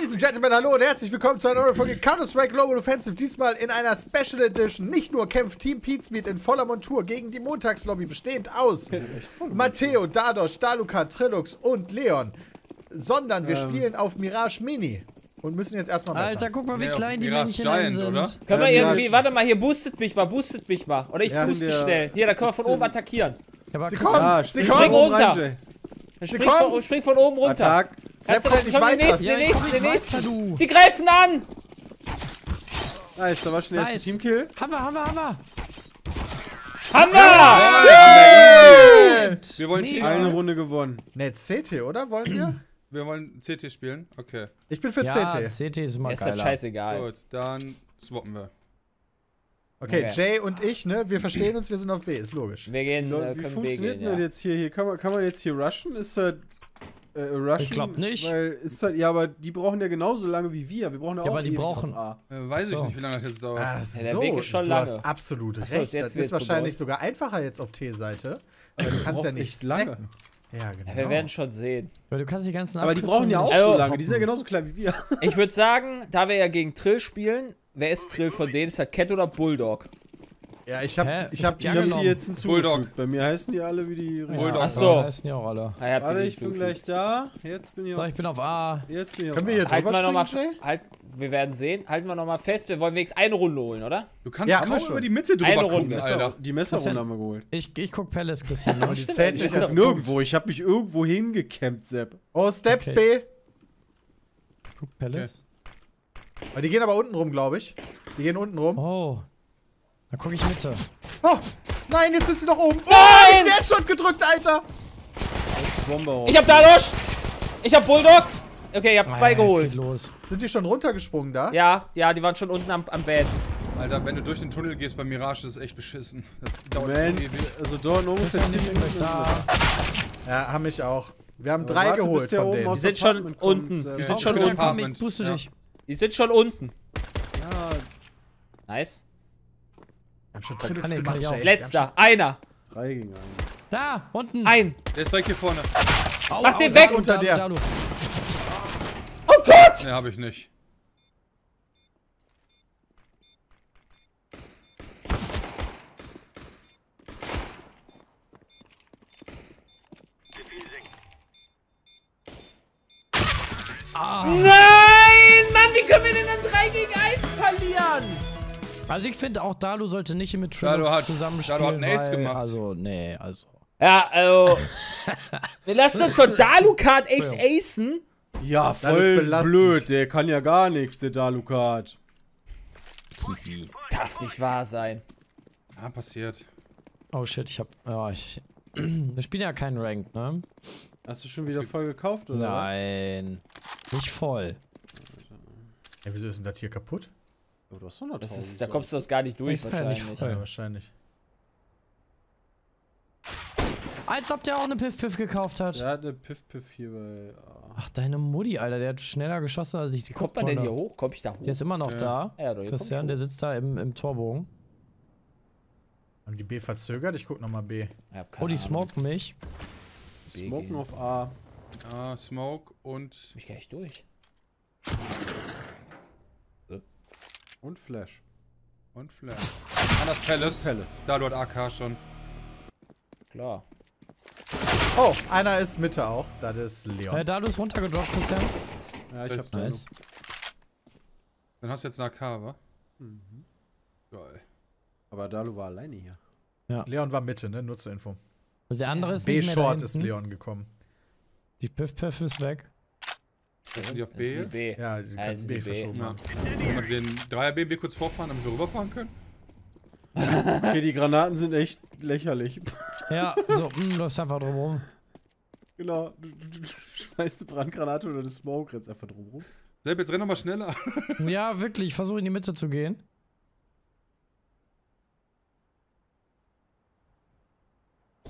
Ladies and Gentlemen, hallo und herzlich willkommen zu einer neuen Folge Counter-Strike Global Offensive. Diesmal in einer Special Edition. Nicht nur kämpft Team PietSmiet in voller Montur gegen die Montagslobby, bestehend aus Matteo, Dados, Dhalucard, Trilux und Leon, sondern wir spielen auf Mirage Mini und müssen jetzt erstmal besser. Alter, guck mal, wie klein die Männchen sind. Oder? Können wir irgendwie, warte mal, hier boostet mich mal. Oder ich booste schnell. Hier, da können wir von oben attackieren. Sie kommen, sie springen runter. Spring von oben runter. Attack. Sepp kommt nicht weiter. Die nächsten. Die greifen an. Nice, da war schon der erste Teamkill. Hammer! Wir wollen TT. Eine Runde gewonnen. Ne, CT, oder? Wollen wir? Wir wollen CT spielen. Okay. Ich bin für CT. CT ist immer geiler. Ist das scheißegal. Gut, dann swappen wir. Okay, Jay und ich, ne, wir verstehen uns, wir sind auf B, ist logisch. Wir gehen, wie funktioniert denn jetzt hier? Kann man jetzt hier rushen? Ist halt rushen? Ich glaub nicht. Weil ist halt, ja, aber die brauchen ja genauso lange wie wir. Wir brauchen ja auch. Ja, aber die brauchen A. Weiß ich nicht, wie lange das jetzt dauert. Ach so, ja, der Weg ist schon lange. Du hast absolut recht. Das ist wahrscheinlich sogar einfacher jetzt auf T-Seite. Weil du kannst ja nicht lange. Ja, genau. Wir werden schon sehen. Weil du kannst die ganzen aber die brauchen ja auch so lange. Die sind ja genauso klein wie wir. Ich würde sagen, da wir ja gegen Trill spielen. Wer ist Trill von denen? Ist das Cat oder Bulldog? Ja, ich hab die jetzt hinzugefügt. Bulldog. Bei mir heißen die alle wie die... Bulldog. Achso. Ja, heißen die auch alle. Ja, warte, ich bin gleich da. Jetzt bin ich auf... Ich bin auf A. Jetzt bin ich auf A. Können wir hier drüber springen? Wir werden sehen. Halten wir nochmal fest. Wir wollen wenigstens eine Runde holen, oder? Du kannst ja, kaum über die Mitte drüber gucken, Alter. Die Messerrunde haben wir geholt. Ich guck Palace, Christian. Aber die zählt mich jetzt nirgendwo. Ich hab mich irgendwo hingekämmt, Sepp. Oh, Steps B. Guck Palace. Die gehen aber unten rum, glaube ich. Die gehen unten rum. Oh. Da gucke ich Mitte. Oh! Nein, jetzt sind sie doch oben. Nein! Oh, ich hab Headshot gedrückt, Alter! Ich hab Dados! Ich hab Bulldog! Okay, ich hab zwei geholt. Los. Sind die schon runtergesprungen da? Ja, die waren schon unten am Van. Alter, wenn du durch den Tunnel gehst bei Mirage, das ist echt beschissen. Das dauert ewig. Also dort oben ist jetzt nicht da. Ja, haben mich auch. Wir haben drei geholt von denen. Die sind schon unten. Die sind schon unten. Ich wusste nicht. Die sind schon unten. Ja. Nice. Wir haben schon Trilux gemacht, Jay. Letzter. Einer. 3 gegen 1. Da, unten. Ein. Der ist direkt hier vorne. Mach den weg. Unter der. Oh Gott. Ne, hab ich nicht. Nein. Können wir denn dann 3 gegen 1 verlieren? Also ich finde auch, Dalu sollte nicht mit Trilux zusammenspielen. Dalu hat einen Ace gemacht. Also, nee, also. Ja, also. Wir lassen uns von Dhalucard echt acen. Ja, voll blöd. Der kann ja gar nichts, der Dhalucard. Das darf nicht wahr sein. Ja, passiert. Oh shit, ich hab... Oh, wir spielen ja keinen Ranked, ne? Hast du schon wieder voll gekauft, oder? Nein. Nicht voll. Ey, wieso ist denn das hier kaputt? Oh, du hast 100.000. Da kommst du das gar nicht durch, wahrscheinlich. Ja, wahrscheinlich. Als ob der auch eine Piff-Piff gekauft hat. Ja, eine Piff-Piff hier bei... Ach, deine Mutti, Alter, der hat schneller geschossen, als ich... Kommt man denn hier hoch? Komm ich da hoch? Der ist immer noch da. Ja, doch, Christian, der sitzt da im Torbogen. Haben die B verzögert? Ich guck nochmal B. Oh, die smoken mich. Smoken auf A. A, Smoke und... Ich geh nicht durch. Und Flash. Anders Palace. Da, du hast AK schon. Klar. Oh, einer ist Mitte auch. Das ist Leon. Da, du ist runtergedroppt, Christian. Ja, ich hab's nice. Dann hast du jetzt eine AK, wa? Mhm. Geil. Aber Dalu war alleine hier. Ja. Leon war Mitte, ne? Nur zur Info. Also der andere ist B-Short ist Leon gekommen. Die Piff-Piff ist weg. Sind die auf B? B. Ja, die ganzen B verschoben haben. Können wir den 3er BMW kurz vorfahren, damit wir rüberfahren können? Okay, die Granaten sind echt lächerlich. Ja, so, du läufst einfach drum rum. Genau, du schmeißt eine Brandgranate oder eine Smoke, rennst einfach drum rum. Sepp, jetzt renn doch mal schneller. Ja, wirklich, ich versuche in die Mitte zu gehen.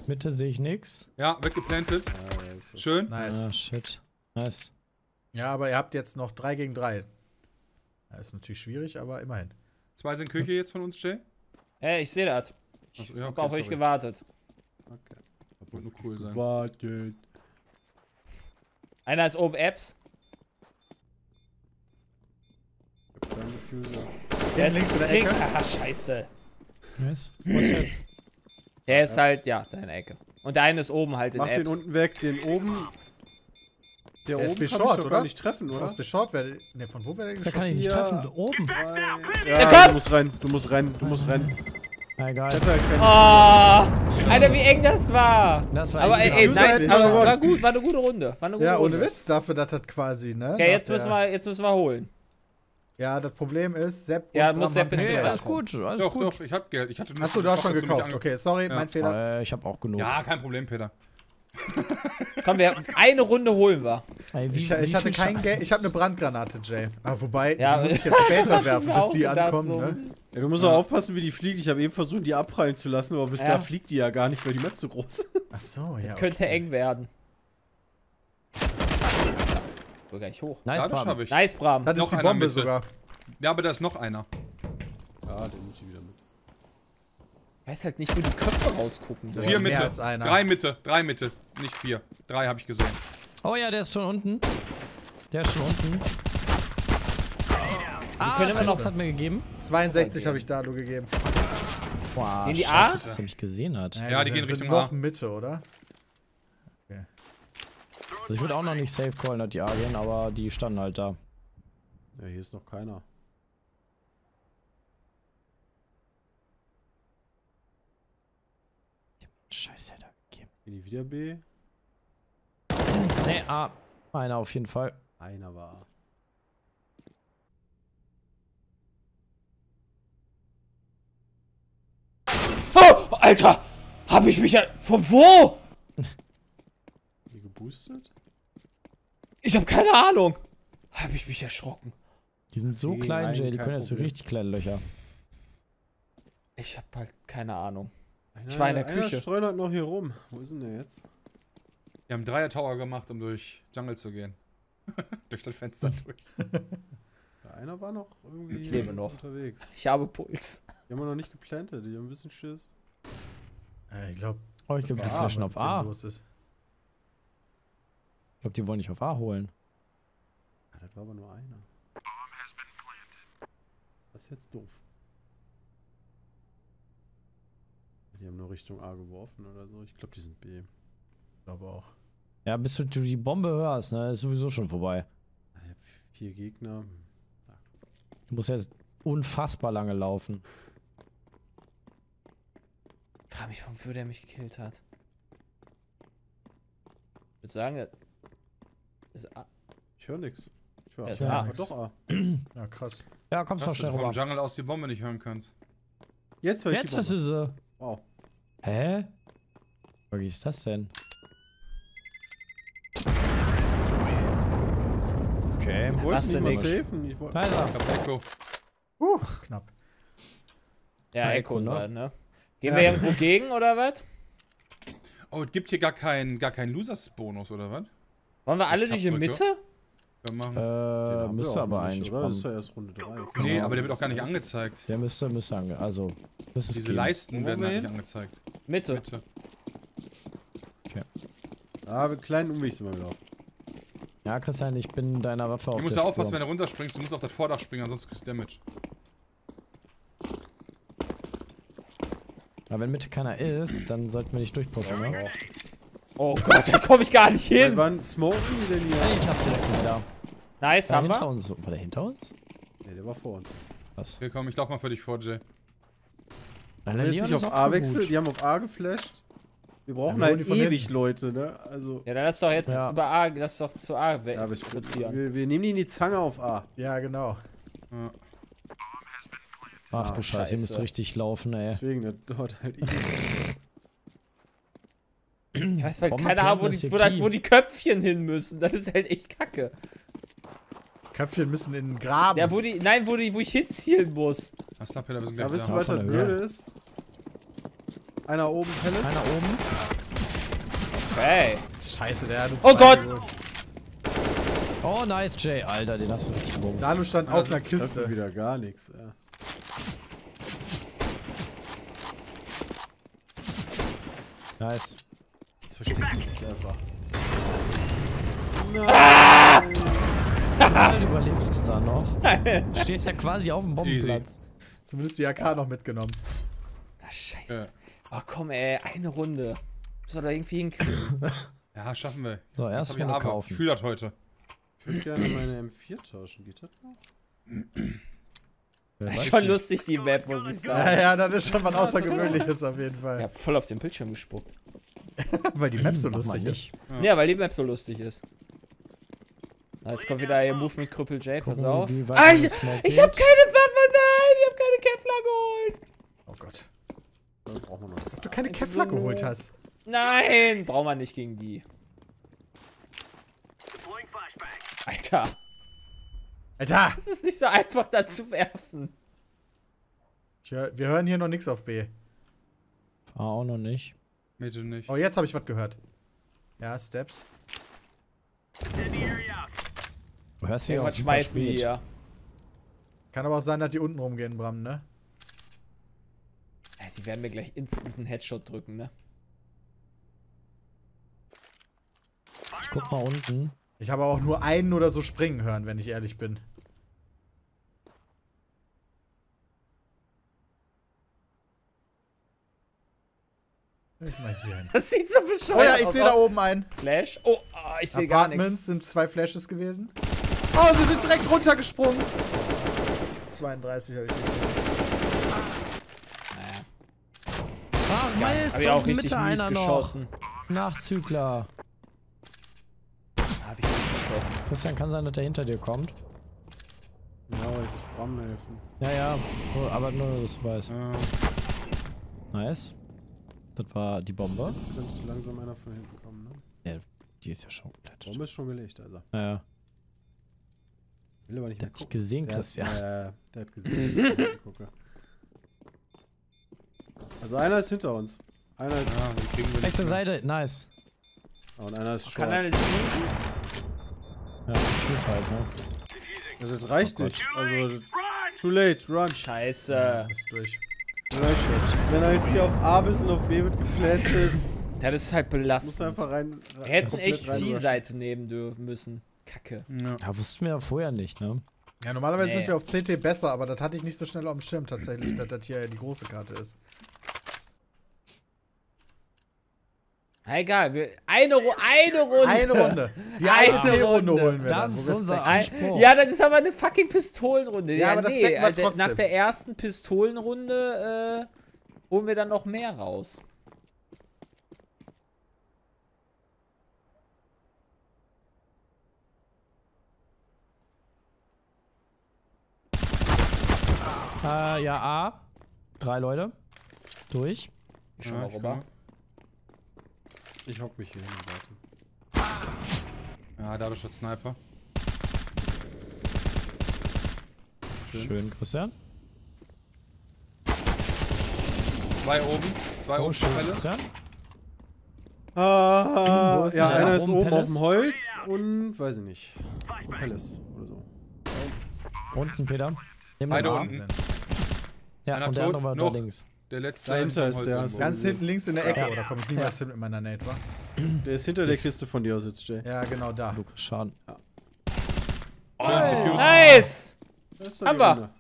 Mitte sehe ich nix. Ja, weggeplantet. Schön. Nice. Ah, shit. Nice. Ja, aber ihr habt jetzt noch 3 gegen 3. Das ist natürlich schwierig, aber immerhin. 2 sind Küche jetzt von uns, Jay? Ey, ich sehe das. Ich hab auf euch gewartet. Okay. Das wird nur cool sein. Wartet. Einer ist oben Apps. Diffuser. Der ist links in der Ecke. Ah, scheiße. Nice. Was denn? Der ist halt, ja, da in der Ecke. Und der eine ist oben halt in der Ecke. Mach den unten weg, den oben. Der oben kann ich doch gar nicht treffen, oder? Ne, von wo wäre der geschossen? Da kann ich nicht treffen, da oben. Ja, du musst rein, du musst rein, du musst rein. Na egal. Oh, Alter, wie eng das war. Das war aber ey, nice, aber war gut, war eine gute Runde. War eine gute Runde. Ohne Witz dafür, das hat quasi, ne? Okay, jetzt müssen wir holen. Ja, das Problem ist, Sepp und Bram muss Sepp ins Geld. Alles gut, alles gut. Doch, ich hab Geld. Achso, du hast schon gekauft. Okay, sorry, mein Fehler. Ich hab auch genug. Ja, kein Problem, Peter. Komm, wir eine Runde holen wir. Ich hatte kein Geld. Ich habe eine Brandgranate, Jay. Aber wobei, die muss ich jetzt später werfen, bis die ankommen, ne? Ja, du musst auch aufpassen, wie die fliegt. Ich habe eben versucht, die abprallen zu lassen, aber bis da fliegt die ja gar nicht, weil die Map so groß ist. Achso, ja. Das könnte eng werden. So, gleich hoch. Nice, Dados Bram. Nice, Bram. Das ist die Bombe sogar. Ja, aber da ist noch einer. Ja, den muss ich wieder mit. Ich weiß halt nicht, wo die Köpfe rausgucken. Boah, 4 Mitte, 3 Mitte, 3 Mitte, nicht 4. 3 habe ich gesehen. Oh ja, der ist schon unten. Der ist schon unten. Ah, Trilux hat mir gegeben. 62 habe ich Dado gegeben. Boah, in die A? Scheiße, dass er mich gesehen hat. Ja, die gehen Richtung A. Mitte, oder? Okay. Also ich würde auch noch nicht safe callen, dass die A gehen, aber die standen halt da. Ja, hier ist noch keiner. Scheiße, da gegeben. Gehen die wieder B? Ne, A. Einer auf jeden Fall. Einer war A. Oh, Alter! Hab ich mich ja... Von wo? Wie geboostet? Ich hab keine Ahnung. Hab ich mich erschrocken. Die sind so klein, Jay. Die können jetzt so richtig kleine Löcher. Ich hab halt keine Ahnung. Ich war in der Küche. Der streunert noch hier rum. Wo ist denn der jetzt? Wir haben 3er Tower gemacht, um durch Jungle zu gehen. Durch das Fenster durch. Der einer war noch irgendwie ich lebe noch. Unterwegs. Ich habe Puls. Die haben wir noch nicht geplantet. Die haben ein bisschen Schiss. Ich glaube, die flashen auf A. Ich glaube, die wollen nicht auf A holen. Ja, das war aber nur einer. Das ist jetzt doof. Die haben nur Richtung A geworfen oder so. Ich glaube, die sind B. Ich glaube auch. Ja, bis du die Bombe hörst, ne? Ist sowieso schon vorbei. Ich hab 4 Gegner. Du musst jetzt unfassbar lange laufen. Ich frage mich, wofür der mich gekillt hat. Ich würde sagen, das ist A. Ich höre nichts. Ich höre A. Doch A. Ja, krass. Ja, kommst du schnell rüber. Vom Jungle aus die Bombe nicht hören kannst. Jetzt höre ich die Bombe. Jetzt ist sie. Wow. Hä? Wie ist das denn? Okay, ich wollte nicht was helfen. Ich wollte Echo. Knapp. Ja, Echo, ne? Gehen wir irgendwo gegen, oder was? Oh, es gibt hier gar keinen Losers-Bonus, oder was? Wollen wir alle nicht in Mitte? Müsste aber eigentlich, oder? Das ist ja erst Runde 3. Nee, aber der wird auch gar nicht angezeigt. Der müsste angezeigt. Also, diese Leisten werden halt nicht angezeigt. Mitte. Okay. Ah, einen kleinen Umweg sind wir gelaufen. Ja, Christian, ich bin deiner Waffe auf der Spur. Du musst ja aufpassen, wenn du runterspringst. Du musst auf das Vordach springen, ansonsten kriegst du Damage. Aber wenn Mitte keiner ist, dann sollten wir nicht durchpushen, ne? Oh Gott, da komme ich gar nicht hin! Wann smoken die denn hier? Ich hab direkt mal da. Nice, haben wir. Hinter uns. War der hinter uns? Ne, der war vor uns. Was? Hier komm, ich lauf mal für dich vor, Jay. Wenn jetzt nicht auf A wechselt, die haben auf A geflasht. Wir brauchen halt ewig Leute, ne? Also ja, dann lass doch jetzt über A, lass doch zu A wechseln. Wir nehmen die in die Zange auf A. Ja, genau. Ja. Ach du Scheiße, ihr müsst richtig laufen, ey. Deswegen, das dauert halt ewig. Ich weiß halt keine Ahnung, wo die Köpfchen hin müssen. Das ist halt echt kacke. Köpfchen müssen in den Graben. Ja, wo ich hinzielen muss. Was da, Pelle, da bist du weiter blöd ist. Einer oben, Pelle. Einer oben. Okay. Scheiße, der hat uns geholt. Oh, nice, Jay. Alter, den hast du richtig gewusst. Dalu stand auf einer Kiste. Das wieder gar nichts, ja. Nice. Versteht sich einfach. Nein. Du überlebst es da noch. Du stehst ja quasi auf dem Bombenplatz. Easy. Zumindest die AK noch mitgenommen. Ach, scheiße. Ja. Oh, komm ey, eine Runde. Müssen wir da irgendwie hinkriegen. Ja, schaffen wir. So, erst mal kaufen. Ich fühle das heute. Ich würde gerne meine M4 tauschen. Geht das noch? Das ist schon lustig, die Map, muss ich sagen. Ja, ja, das ist schon was Außergewöhnliches auf jeden Fall. Ich hab voll auf den Bildschirm gespuckt. Weil die Map so lustig ist. Ja, weil die Map so lustig ist. Jetzt kommt wieder ihr Move mit Krüppel Jay, pass auf. Ah, ich hab keine Waffe, nein! Ich hab keine Kevlar geholt! Oh Gott. Als ob du keine Kevlar geholt hast. Nein! Braucht man nicht gegen die. Alter! Alter! Das ist nicht so einfach, da zu werfen. Tja, wir hören hier noch nichts auf B. Ah, auch noch nicht. Mitte nicht. Oh, jetzt habe ich was gehört. Ja, Steps. Du hörst hier irgendwas schmeißen die hier. Kann aber auch sein, dass die unten rumgehen, Bram, ne? Ja, die werden mir gleich instant einen Headshot drücken, ne? Ich guck mal unten. Ich habe auch nur einen oder so springen hören, wenn ich ehrlich bin. Ich mal hier hin. Das sieht so bescheuert aus. Oh ja, ich sehe da oben einen. Flash? Oh, ich sehe gar nichts. Apartments sind 2 Flashes gewesen. Oh, sie sind direkt runtergesprungen. 32 habe ich gesehen. Naja. Mal ist doch in Mitte einer geschossen. Noch. Nachzügler. Habe ich nicht geschossen. Christian, kann sein, dass der hinter dir kommt. Ja, aber ich muss Bram helfen. Ja, ja, aber nur, dass du weißt. Ja. Nice. Das war die Bombe. Jetzt könnte langsam einer von hinten kommen, ne? Ja, die ist ja schon komplett. Die Bombe ist schon gelegt, also. Ja. Will aber nicht mehr gucken. Der hat gesehen, Christian. Ja, der hat gesehen, wie ich gucke. Also einer ist hinter uns. Einer ist... Ah, den kriegen wir. Rechte Seite, nice. Oh, und einer ist short. Kann einer nicht schießen? Ja, schieß halt, ne? Also, das reicht nicht. Also, too late, run. Scheiße. Ja, ist durch. Wenn er jetzt hier auf A bist und auf B wird geflattet. Ja, das ist halt belastend. Einfach rein wir hätten echt die Seite nehmen dürfen müssen. Kacke. Ja, wussten wir ja vorher nicht, ne? Ja, normalerweise sind wir auf CT besser, aber das hatte ich nicht so schnell auf dem Schirm tatsächlich, dass das hier die große Karte ist. Egal, wir eine Runde. Eine Runde. Die eine Runde holen wir. Das ist unser Anspruch. Ja, das ist aber eine fucking Pistolenrunde. Ja, aber das denken wir trotzdem. Nach der ersten Pistolenrunde holen wir dann noch mehr raus. Ja, A. 3 Leute. Durch. Ich schau mal rüber. Ich hock mich hier hin und warte. Ja, Dados hat Sniper. Schön, Christian. 2 oben. 2 oben, schön, Christian. Ah, ja, einer ist oben auf dem Holz und weiß ich nicht. Pelle oder so. Unten, Peter. Beide unten. Ja, einer und der andere war da links. Der letzte dahinter ist der. Ganz hinten links in der Ecke, oder komme ich niemals hin mit meiner Nate, wa? Der ist hinter der Kiste von dir aus jetzt, Jay. Ja, genau da. Du kriegst Schaden. Ja. Oh, nice! Haben wir!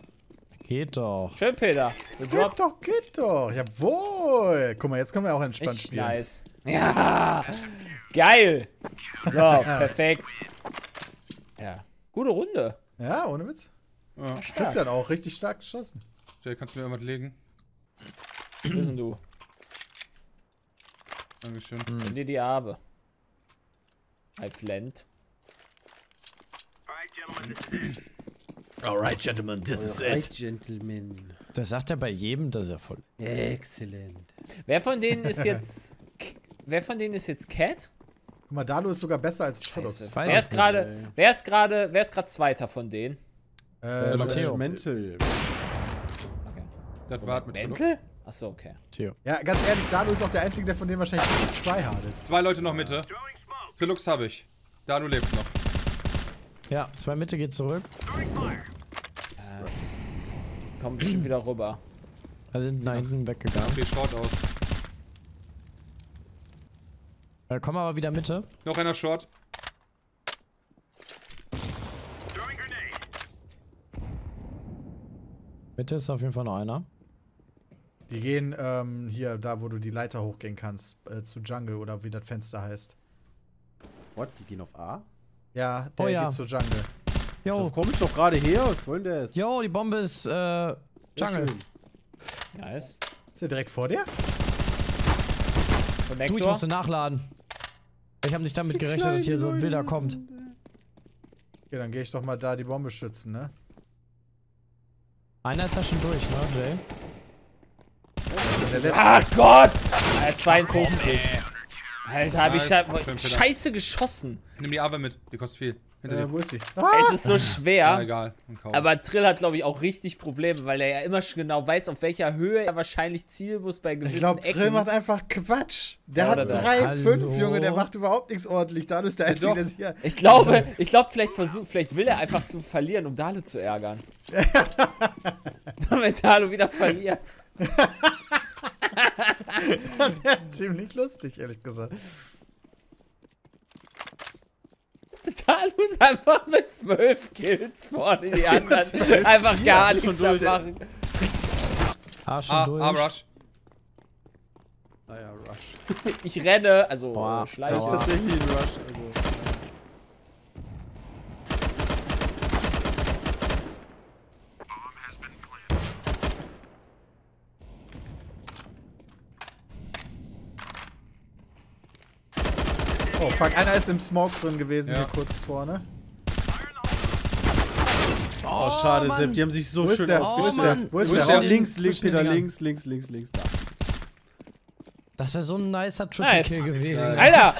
Geht doch. Schön, Peter. Geht doch, geht doch. Jawohl! Guck mal, jetzt können wir auch entspannt spielen. Nice. Ja! Geil! So, perfekt. Ja. Gute Runde. Ja, ohne Witz. Ja. Christian auch richtig stark geschossen. Jay, kannst du mir irgendwas legen? Was bist denn du? Dankeschön. Nimm dir die Habe. I flint. Alright, Gentlemen, this is it. Alright, Gentlemen. Das sagt er bei jedem, dass er voll. Excellent. Wer von denen ist jetzt. Wer von denen ist jetzt Cat? Guck mal, Dalu ist sogar besser als Trilux. Wer ist gerade. Wer ist gerade Zweiter von denen? Matteo. Mental. Das war mit Mental? Achso, okay. Theo. Ja, ganz ehrlich, Dalu ist auch der Einzige, der von denen wahrscheinlich nicht tryhardet. 2 Leute noch Mitte. Trilux habe ich. Dalu lebt noch. Ja, 2 Mitte geht zurück. Kommt bestimmt wieder rüber. Also sind nach hinten weggegangen. Sieht short aus. Komm aber wieder Mitte. Noch einer short. Mitte ist auf jeden Fall noch einer. Die gehen hier, da wo du die Leiter hochgehen kannst, zu Jungle oder wie das Fenster heißt. What? Die gehen auf A? Ja, der geht zu Jungle. Jo. Da komm ich doch gerade her, was soll denn das? Jo, die Bombe ist Jungle. Nice. Ist der direkt vor dir? Connector? Du, ich musste nachladen. Ich habe nicht damit gerechnet, dass hier so ein Wilder kommt. Okay, dann gehe ich doch mal da die Bombe schützen, ne? Einer ist da schon durch, ne, Jay? Ach Gott! Alter, 52. Alter, hab ich da scheiße geschossen. Nimm die Arbeit mit, die kostet viel. Wo ist die? Ah. Es ist so schwer. Ja, egal. Aber Trill hat, glaube ich, auch richtig Probleme, weil er ja immer schon genau weiß, auf welcher Höhe er wahrscheinlich zielen muss bei gewissen Ecken. Ich glaube, Trill macht einfach Quatsch. Der hat 3,5, Junge, der macht überhaupt nichts ordentlich. Dados ist der Einzige, der sich hier... Ich glaube, vielleicht will er einfach zu verlieren, um Dados zu ärgern. Damit Dados wieder verliert. Das wäre ziemlich lustig, ehrlich gesagt. Dados einfach mit 12 Kills vorne, die anderen einfach gar nichts am machen. Rush. Naja, Rush. Ich renne, also schleiche. Das ist tatsächlich ein Rush. Oh fuck, einer ist im Smoke drin gewesen, hier kurz vorne. Oh, schade, Sepp, die haben sich so schön aufgestellt. Wo ist der? Links, da. Das wäre so ein nicer Triple-Kill gewesen. Alter!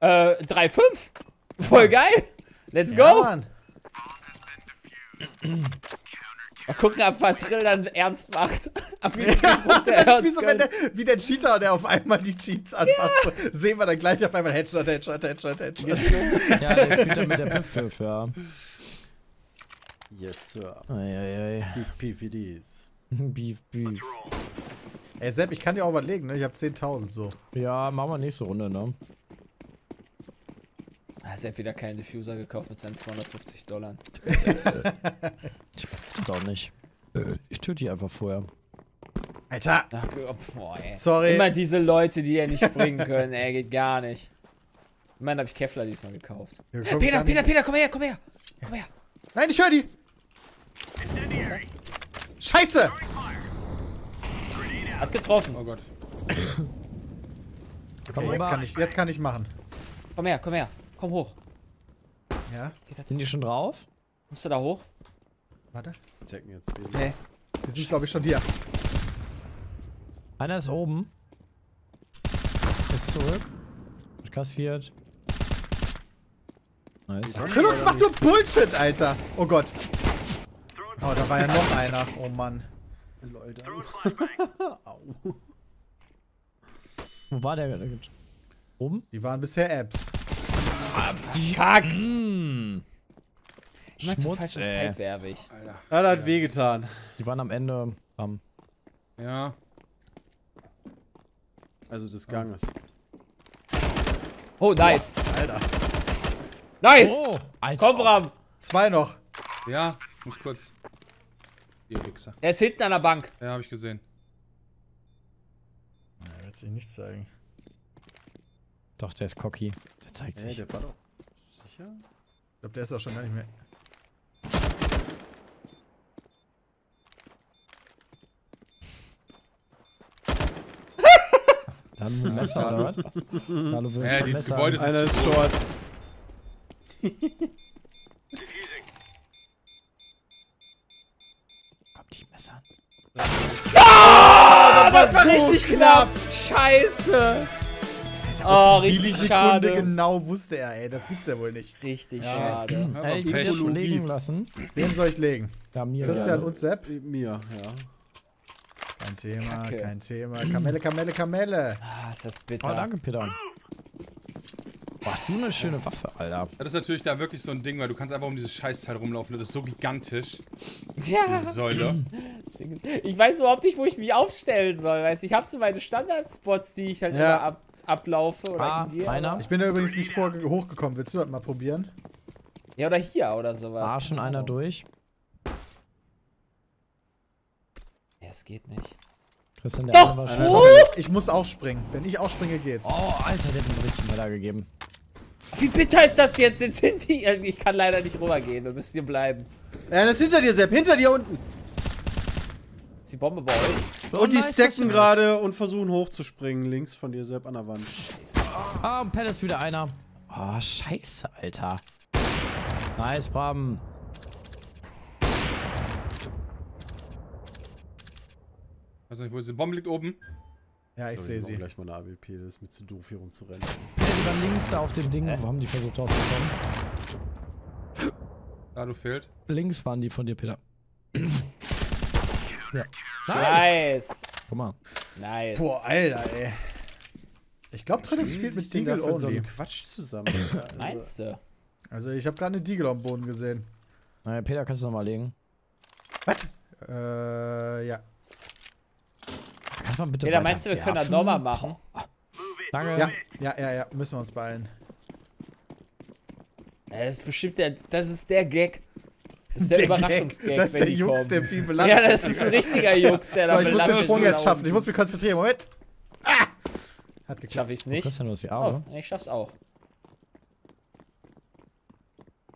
3-5! Voll geil! Let's go! Mal gucken, ob man Trill dann ernst macht. Das ist wie, wie der Cheater, der auf einmal die Cheats anpasst. Ja. Sehen wir dann gleich auf einmal Headshot. Ja, der spielt dann mit der Piff, ja. Yes, Sir. Eieiei. Beef. Beef. Ey, Sepp, ich kann dir auch was legen, ne? Ich hab 10.000 so. Ja, machen wir nächste Runde, ne? Sepp wieder keinen Diffuser gekauft mit seinen $250. Ich glaube nicht. Ich töte die einfach vorher. Alter! Ach, boah, ey. Sorry. Immer diese Leute, die ja nicht springen können, ey, geht gar nicht. Ich meine, da hab ich Kevlar diesmal gekauft. Peter, komm her! Nein, ich höre die! Scheiße! Hat getroffen. Oh Gott. Okay, jetzt kann ich machen. Komm her. Komm hoch. Ja? Sind die schon drauf? Musst du da hoch? Warte. Das checken jetzt bitte. Nee. Die sind, glaube ich, schon hier. Einer ist oben. Ist zurück. Wird kassiert. Nice. Trilux macht nur Bullshit, Alter. Oh Gott. Oh, da war ja noch einer. Oh Mann. Leute. Au. Wo war der? Oben? Die waren bisher Apps. Fuck! Immer zur falschen Zeit werbe ich. Alter, hat wehgetan. Die waren am Ende am... Ja. Also des Ganges. Oh, nice! Alter. Nice! Oh, komm, Bram! Zwei noch. Ja, muss kurz. Ihr Wichser. Er ist hinten an der Bank. Ja, hab ich gesehen. Er wird sich nicht zeigen. Doch, der ist cocky. Der zeigt sich. Der war doch sicher? Ich glaube, der ist auch schon gar nicht mehr. Dann ein Messer, oder was? Ja, die Gebäude sind einer ist short. Kommt die Messer an. Ah, das war richtig knapp! Scheiße! Oh, richtig schade. Sekunde genau wusste er, ey. Das gibt's ja wohl nicht. Richtig schade. Ey, ich will das legen lassen. Wem soll ich legen? Ja, mir. Christian und Sepp? Mir, ja. Kein Thema, okay. Kamelle. Ah, ist das bitter. Oh, danke, Peter. Boah, hast du eine schöne Waffe, Alter. Das ist natürlich da wirklich so ein Ding, weil du kannst einfach um dieses Scheißteil rumlaufen. Das ist so gigantisch. Ja. Diese Säule. Ich weiß überhaupt nicht, wo ich mich aufstellen soll. Weißt, ich habe so meine Standardspots, die ich halt immer ablaufe oder hingehe. Ich bin da übrigens nicht hochgekommen. Willst du das mal probieren? Ja, oder hier oder sowas. Schon einer durch. das geht nicht. Christian, der doch! Andere war ich muss auch springen. Wenn ich auch springe, geht's. Oh, Alter, der hat mir einen richtigen Meter gegeben. Wie bitter ist das jetzt? Jetzt sind die... Ich kann leider nicht rübergehen. Wir müssen hier bleiben. Das ist hinter dir, Sepp. Hinter dir unten. Ist die Bombe bei euch? Und die stacken gerade und versuchen hochzuspringen. Links von dir, Sepp, an der Wand. Scheiße. Ah, und Pelle ist wieder einer. Oh, scheiße, Alter. Nice, Bram. Ich weiß nicht, wo ist die Bombe, liegt oben. Ja, ich sehe sie. Gleich mal eine AWP, das ist mir zu doof hier rumzurennen. Über links da auf dem Ding, wo haben die versucht draufzukommen? Da, du fehlt. Links waren die von dir, Peter. Ja. Nice! Guck mal. Nice. Boah, Alter, ey. Ich glaube, Trilux spielt mit Deagle only. So einen Quatsch zusammen. Meinst du? Also, ich habe gerade eine Deagle am Boden gesehen. Naja, Peter, kannst du nochmal legen. Was? Ja. Kannst du mal bitte weiter meinst du, wir werfen? Können das nochmal machen? Danke. Ja, müssen wir uns beeilen. Ja, das ist bestimmt der, das ist der Gag. Das ist der Überraschungsgag, das ist der Jux, der viel belastet. Ja, das ist ein richtiger Jux, der da belastet. So, ich muss den Sprung jetzt schaffen, ich muss mich konzentrieren, Moment. Ah! Hat geklappt. Schaff ich's nicht. Oh, ich schaff's auch.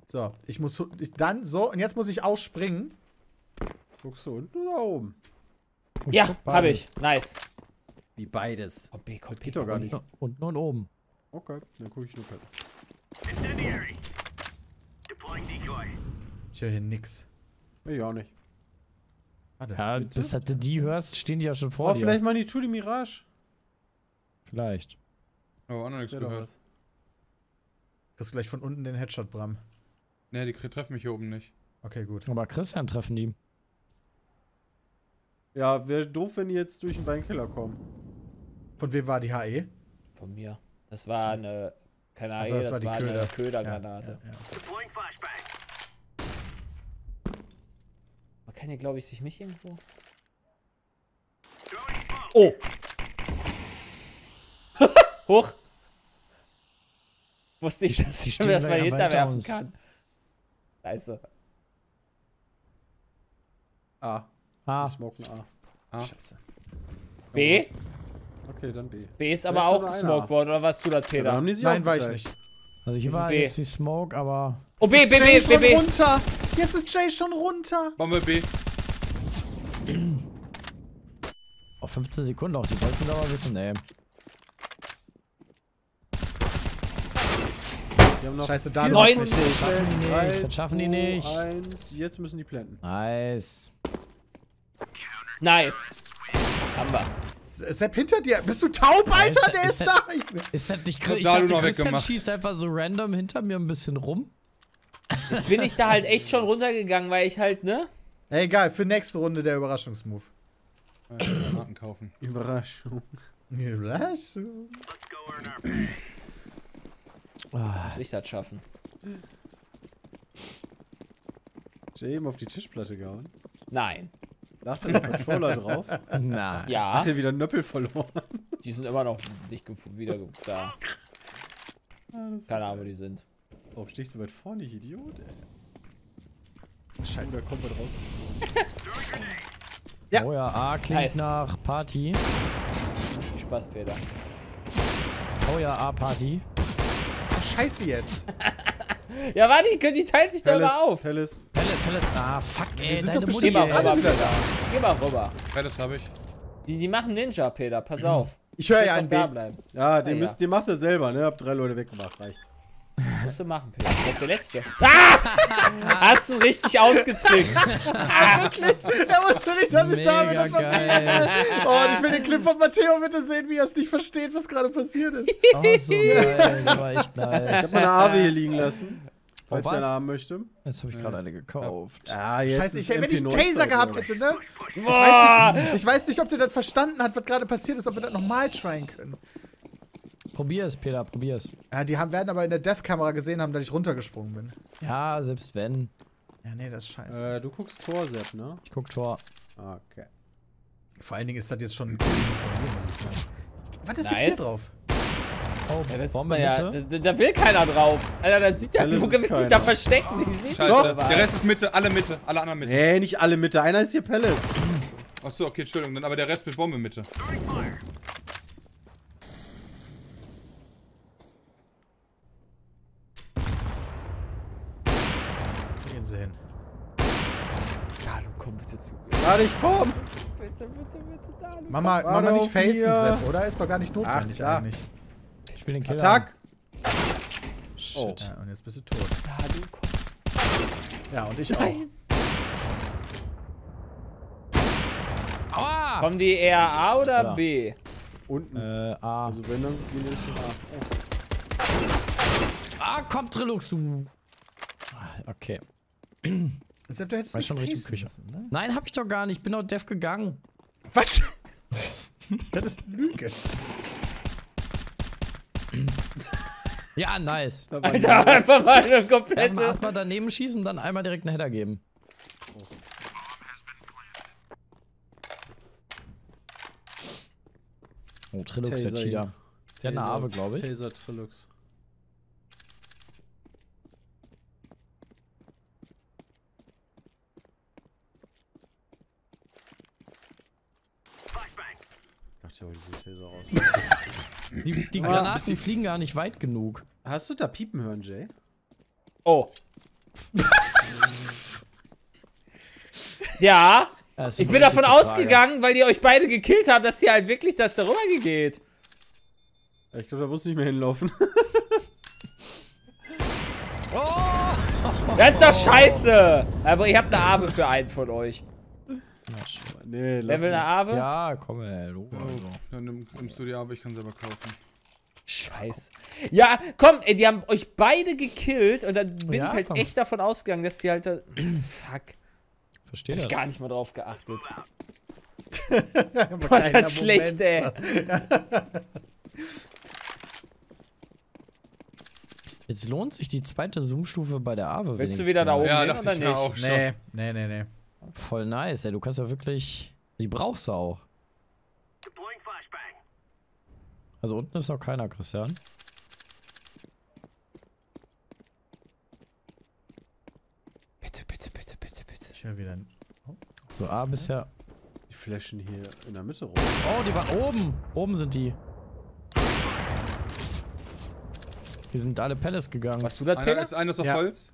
So, ich muss dann so, und jetzt muss ich auch springen. Guckst du unten oder oben? Und ja, hab ich. Nice. Wie beides. Oh, B, kommt Peter gar nicht. Unten und oben. Okay, dann guck ich nur kurz. Ich höre hier nix. Ich auch nicht. Warte, ja, bis du die hörst, stehen die ja schon vor dir. Vielleicht mal die Tour, die Mirage. Vielleicht. Oh, auch noch nichts gehört. Kriegst gleich von unten den Headshot, Bram. Ne, die treffen mich hier oben nicht. Okay, gut. Aber Christian treffen die. Ja, wäre doof, wenn die jetzt durch den Weinkeller kommen. Von wem war die HE? Von mir. Das war eine... Keine HE, also das war eine Ködergranate. Ja. Man kann hier, glaube ich, sich nicht irgendwo... Oh! Hoch! Wusste ich, dass ich das mal hinterwerfen kann. Scheiße. A. Smoken A. Scheiße. B? Okay, dann B. B ist aber auch gesmoked worden, oder warst du da, Peter? Nein, war ich nicht. Also hier war jetzt die Smoke, aber... Oh, B, B, B, B, B! Runter. Jetzt ist Jay schon runter! Bombe B. Auf 15 Sekunden auch, die wollten aber wissen, ey. Die haben noch Scheiße, da 90! Das schaffen die nicht! Jetzt müssen die planten. Nice. Nice. Haben wir. Sepp hinter dir. Bist du taub, Alter? Der ist da. Ist das nicht Christian? Ich dachte, Christian schießt einfach so random hinter mir ein bisschen rum. Jetzt bin ich da halt echt schon runtergegangen, weil ich halt, ne? Egal, für nächste Runde der Überraschungsmove. Granaten kaufen. Überraschung. Muss ich das schaffen? Hast du eben auf die Tischplatte gehauen? Nein. Dachte der Controller drauf? Nein. Ja. Hat er wieder Nöppel verloren? Die sind immer noch nicht wieder da. Keine Ahnung, wo die sind. Warum stehst du so weit vorne, ich Idiot, ey? Scheiße, da kommt was raus. Ja. Oh ja, A klingt nice. Nach Party. Viel Spaß, Peter. Oh ja, A Party. Was ist Scheiße jetzt? Ja, warte, die teilen sich da immer auf. Pelles, ah, fuck, ey, deine Mutti. Geh mal rüber, Peter. Geh mal rüber. Pelles hab ich. Die machen Ninja, Peter, pass auf. Ich höre ja einen B. Ja, den macht er selber, ne? Hab 3 Leute weggemacht, reicht. Musst du machen, Peter. Das ist der letzte. Hast du richtig ausgetrickst. Wirklich? Er wusste nicht, dass ich da bin. Oh, und ich will den Clip von Matteo bitte sehen, wie er es nicht versteht, was gerade passiert ist. Oh, so geil. Das war echt nice. Ich hab meine Awe hier liegen lassen. Falls er haben möchte. Jetzt habe ich gerade eine gekauft. Ah, jetzt Scheiße, ich hätte wenn ich einen Taser gehabt hätte, ne? Ich weiß nicht, ob der das verstanden hat, was gerade passiert ist, ob wir das nochmal tryen können. Probier es, Peter, probier es. Ja, die werden aber in der Death-Kamera gesehen haben, dass ich runtergesprungen bin. Ja, selbst wenn. Ja, nee, das ist scheiße. Du guckst Tor, Sepp, ne? Ich guck Tor. Okay. Vor allen Dingen ist das jetzt schon ein Ding von mir, muss ich sagen. Was ist mit hier drauf? Oh, ja, das Bombe, ja, da will keiner drauf. Alter, da sieht ja, wo willst du dich da verstecken? Die Scheiße, der Rest ist Mitte, alle anderen Mitte. Nee, nicht alle Mitte, einer ist hier Pelle. Achso, okay, Entschuldigung. Dann aber der Rest mit Bombe, bitte. Gehen Sie hin. Dalu, komm bitte zu mir. Dalu, komm! Bitte, bitte, bitte, Dalu. Mama, komm, Mama nicht facen, Sepp, oder? Ist doch gar nicht notwendig eigentlich. Ich will den Killer. Attack! Shit. Oh. Ja, und jetzt bist du tot. Dalu, komm. Ja, und ich auch. Aua. Kommen die eher A oder klar. B? Unten. A. Also wenn, dann gehen wir zu A. Ah, komm, Trilux, du. Okay. Jetzt habt ihr jetzt schon Richtung Küche. Ne? Nein, hab ich doch gar nicht. Ich bin doch Dev gegangen. Was? Das ist eine Lüge. Ja, nice. Alter, einfach mal eine komplette. Erstmal 8 mal daneben schießen und dann einmal direkt einen Header geben. Oh, Trilux, der Cheater. Der hat eine Arbe, glaube ich. Taser Trilux. Ich dachte, diese Taser raus. Die Granaten fliegen gar nicht weit genug. Hast du da Piepen hören, Jay? Oh. Ja. Ich bin davon ausgegangen, weil ihr euch beide gekillt habt, dass ihr halt wirklich das darüber geht. Ich glaube, da muss ich nicht mehr hinlaufen. Oh. Das ist doch scheiße! Aber ich hab eine Ave für einen von euch. Nee, lass. Wer will eine Ave? Ja, komm, ey. Oh, also. Dann nimmst du die Ave, ich kann selber kaufen. Scheiße. Ja, komm, ey, die haben euch beide gekillt und dann bin ich halt echt davon ausgegangen, dass die halt da. Fuck. Verstehe. Hab ich gar nicht mal drauf geachtet. Boah, ist halt schlecht, ey. Jetzt lohnt sich die zweite Zoom-Stufe bei der Ave. Willst du wieder da oben hin oder nicht? Auch schon. Nee. Voll nice, ey. Du kannst ja wirklich. Die brauchst du auch. Also unten ist noch keiner, Christian. Bitte. Schön wieder. Oh. So, A bisher. Die Flaschen hier in der Mitte rum. Oh, die waren oben. Oben sind die. Die sind alle Pelles gegangen. Warst du da, Pelle? Einer ist auf Holz.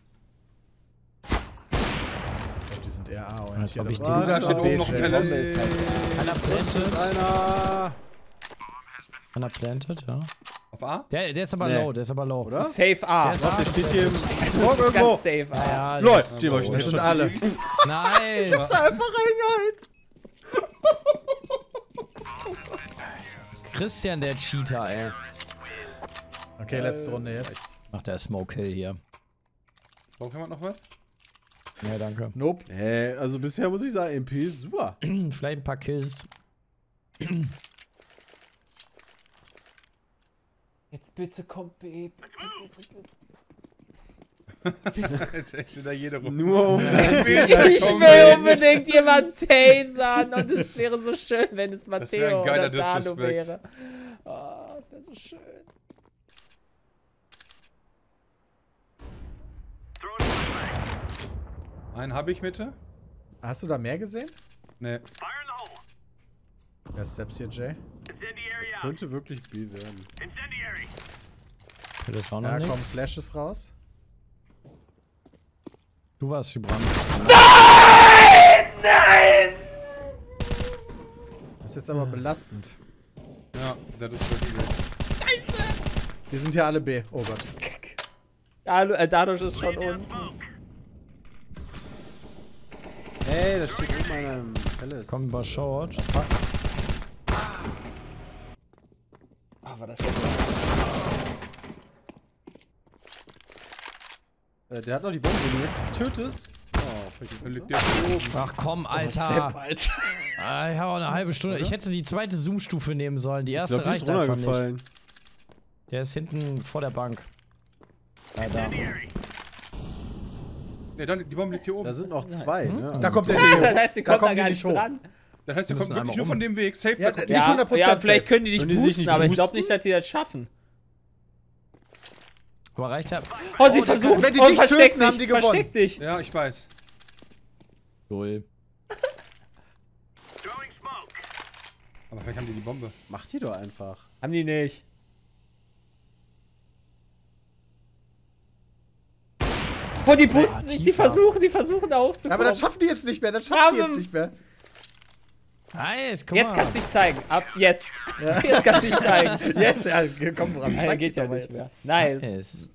Ja, und als ob ich da steht oben noch ein Pelle. Einer plantet. Einer plantet, ja. Auf A? Der ist aber low, oder? Das ist safe A. Der ist A. Der steht hier im ganz safe A. Leute, das sind alle. Nein. Ich hab's da einfach reingehalten. Christian, der Cheater, ey. Okay, letzte Runde jetzt. Macht der Smoke Hill hier. Braucht jemand noch was? Ja, danke. Nope. Also bisher muss ich sagen, MP ist super. Vielleicht ein paar Kills. Jetzt bitte kommt B. Jetzt steht da jeder rum. Nur ich will unbedingt jemand tasern und es wäre so schön, wenn es Matteo oder Dano wäre. Oh, es wäre so schön. Einen habe ich, Mitte. Hast du da mehr gesehen? Nee. Ja, Steps hier, Jay. Könnte wirklich B werden. Da kommen Flashes raus. Du warst die Brand. Nein! Nein! Das ist jetzt aber belastend. Ja, das ist wirklich gut. Scheiße! Die sind ja alle B. Oh Gott. Dados ist schon unten. Ey, da steht oben einer im Palace. Komm, über Short. Ah, war das jetzt? Der hat noch die Bombe, wenn du jetzt tötest. Oh, dann liegt der oben. Ach komm, Alter. Oh, Sepp, Alter. Ich habe auch eine halbe Stunde. Ich hätte die zweite Zoom-Stufe nehmen sollen. Die erste reicht einfach nicht. Der ist hinten vor der Bank. Da. Ne, dann die Bombe liegt hier oben. Da sind noch zwei. Nice. Ne? Da kommt der Leo. Das heißt, die kommen da gar nicht dran. Das heißt, die kommen wirklich nur von dem Weg. Safe, ja, nicht 100%. Ja, vielleicht können die dich boosten, aber ich glaube nicht, dass die das schaffen. Aber reicht ja. Oh, sie versuchen. Wenn die dich töten, haben die gewonnen. Versteck dich. Ja, ich weiß. Lol. Aber vielleicht haben die die Bombe. Mach die doch einfach. Haben die nicht. Oh, die pusten sich, die versuchen da hochzukommen. Ja, aber das schaffen die jetzt nicht mehr, das schaffen die jetzt nicht mehr. Nice, komm jetzt kannst du dich zeigen, ab jetzt. Ja. Jetzt kannst du dich zeigen. Jetzt, ja, komm dran. Nein, geht ja nicht mehr. Nice. Nice.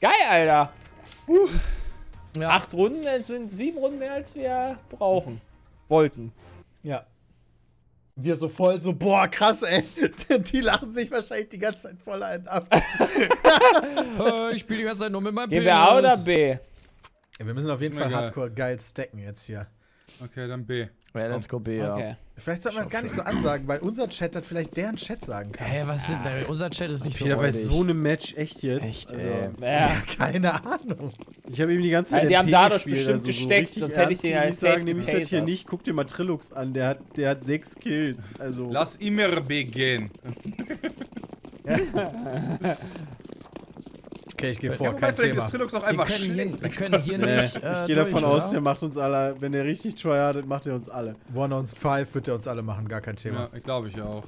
Geil, Alter. Ja. 8 Runden, es sind 7 Runden mehr, als wir brauchen. Wollten. Ja. Wir so voll so, boah, krass, ey. Die lachen sich wahrscheinlich die ganze Zeit voll einen ab. Ich spiele die ganze Zeit nur mit meinem Penis. Gehen wir A oder B? Ja, wir müssen auf jeden Fall hardcore geil stacken jetzt hier. Okay, dann B. Ja, let's go B, ja. Okay. Vielleicht sollten wir das gar nicht so ansagen, weil unser Chat hat vielleicht deren Chat sagen können. Hä, was denn? Unser Chat ist nicht so aber bei so einem Match, echt jetzt? Echt, ey. Also, ja, keine Ahnung. Ich habe eben die ganze Zeit also, die haben Dados bestimmt also gesteckt, so sonst hätte ich den als sagen, nehme ich das hier nicht. Guck dir mal Trilux an, der hat 6 Kills. Also. Lass immer B gehen. Okay, ich gehe vor, kein Thema. Ist Trilux auch einfach wir können hier nicht, ich gehe davon aus, der macht uns alle, wenn der richtig tryhardet, macht er uns alle. 1 on 5 wird er uns alle machen, gar kein Thema. Ja, glaube ich auch.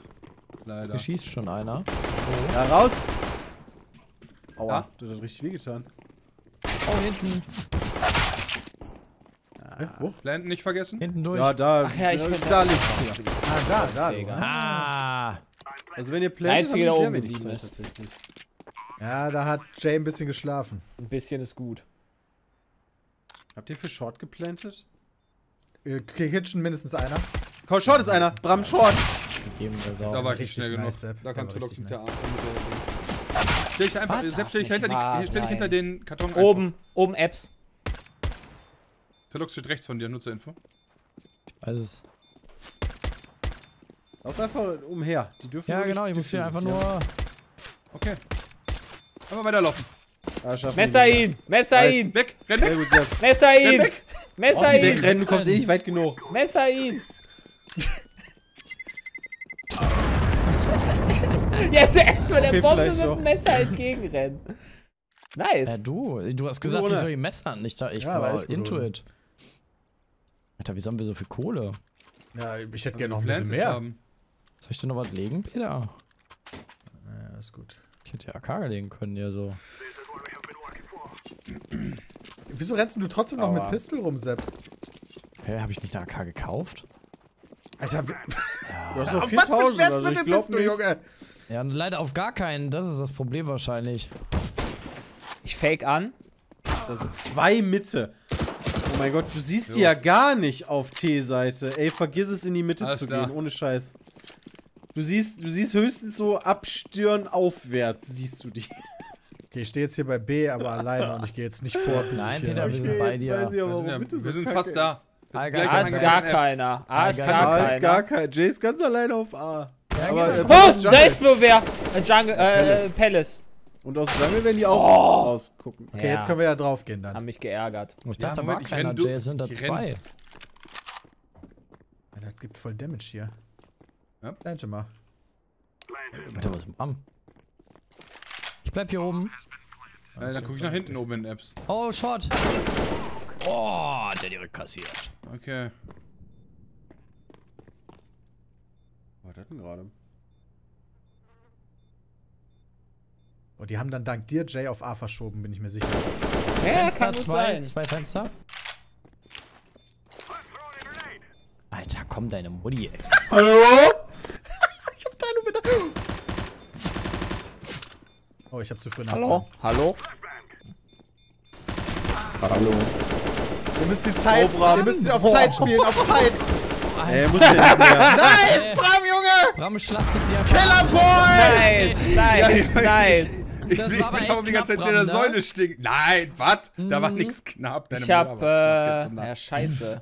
Leider. Hier schießt schon einer. Oh. Ja, raus! Aua, ja? Das hat richtig wehgetan. Oh, hinten. Ja, wo? Blenden nicht vergessen. Hinten durch. Ja, da. Ach ja, da liegt es. Ah, da. Also wenn ihr plantet, dann ist sehr wenig Zeit tatsächlich. Ja, da hat Jay ein bisschen geschlafen. Ein bisschen ist gut. Habt ihr für Short geplantet? Kitchen mindestens einer. Komm, Short ist einer. Bram, Short. Da war ich schnell genug. Da kam Trilux mit der Arme. Stell dich einfach, Sepp, stell dich hinter den Karton ein. Oben Apps. Trilux steht rechts von dir, nur zur Info. Ich weiß es. Lauf einfach umher. Die dürfen ja, genau, ich muss hier einfach nur... Okay. Einfach weiterlaufen. Messer ihn! Messer ihn! Weg! Renn weg! Messer ihn! Messer ihn! Renn, du kommst eh nicht weit genug. Messer ihn! Jetzt erstmal der Bombe mit dem Messer entgegenrennen. Nice! Ja, du hast gesagt, ich soll die Messer an. Ich war into it. Alter, wieso haben wir so viel Kohle? Ja, ich hätte gerne noch ein bisschen mehr. Soll ich dir noch was legen, Peter? Ja, ist gut. Ich hätte ja AK legen können, ja so. Wieso rennst du trotzdem noch mit Pistol rum, Sepp? Hä, hab ich nicht eine AK gekauft? Alter, du hast doch 4000, was beschwerst mit dem Pistol, Junge? Ja, leider auf gar keinen, das ist das Problem wahrscheinlich. Ich fake an. Das sind 2 Mitte. Oh mein Gott, du siehst die ja gar nicht auf T-Seite. Ey, vergiss es in die Mitte zu gehen, ohne Scheiß. Du siehst höchstens so abstirn aufwärts, siehst du dich. Okay, ich stehe jetzt hier bei B, aber alleine und ich gehe jetzt nicht vor, bis nein, ich Peter, wir sind bei dir. Wir sind fast da. A ist gar keiner. A ist gar keiner. Jay ist ganz alleine auf A. Ja, aber, da ist nur wer. Jungle, Palace. Und aus Jungle werden die auch rausgucken. Okay, jetzt können wir ja drauf gehen dann. Haben mich geärgert. Ich dachte, da war keiner. Jay sind da 2. Das gibt voll Damage hier. Bleib schon mal. Alter, was im Arm? Ich bleib hier oben. Dann guck ich nach hinten oben in den Apps. Oh, Shot! Oh, der direkt kassiert. Okay. Was hat denn gerade? Oh, die haben dann dank dir Jay auf A verschoben, bin ich mir sicher. Fenster 2, 2 Fenster. Alter, komm deine Mutti, ey. Hallo? Oh, ich hab zu früh nachgedacht. Hallo? Hallo? Ihr müsst die Zeit, auf Zeit spielen, auf Zeit! Ey, muss der nicht mehr. Nice, Bram, Junge! Bram schlachtet sie einfach. Killerboy! Nice! Ich glaube, die ganze Zeit in der Säule stinkt. Nein, was? Da war nix knapp. Ich hab, Scheiße.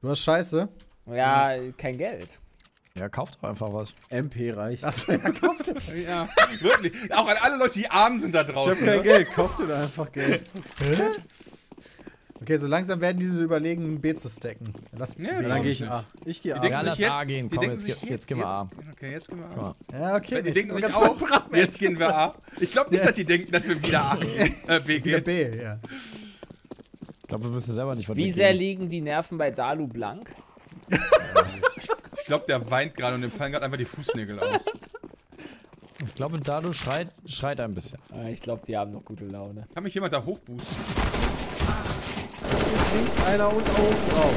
Du hast Scheiße? Ja, kein Geld. Ja, kauft doch einfach was. MP reicht. Achso, ja, kauft doch. Ja, wirklich. Auch an alle Leute, die arm sind da draußen. Ich hab kein Geld, kauft doch einfach Geld. Okay, so langsam werden die so überlegen, B zu stacken. Lass mich. Ja, dann gehe ich A. Ich gehe A. Die denken sich jetzt, gehen. Komm, jetzt gehen wir A. Okay, jetzt gehen wir A. Ja, okay. Die denken sich auch, jetzt gehen wir A. Ich glaube nicht, dass die denken, dass wir wieder A gehen. B gehen. Wieder B, ja. Ich glaube, wir wissen selber nicht, was wir. Wie sehr liegen die Nerven bei Dalu blank? Ich glaube, der weint gerade und dem fallen gerade einfach die Fußnägel aus. Ich glaube, Dados schreit ein bisschen. Ich glaube, die haben noch gute Laune. Kann mich jemand da hochboosten? Links einer und oben drauf.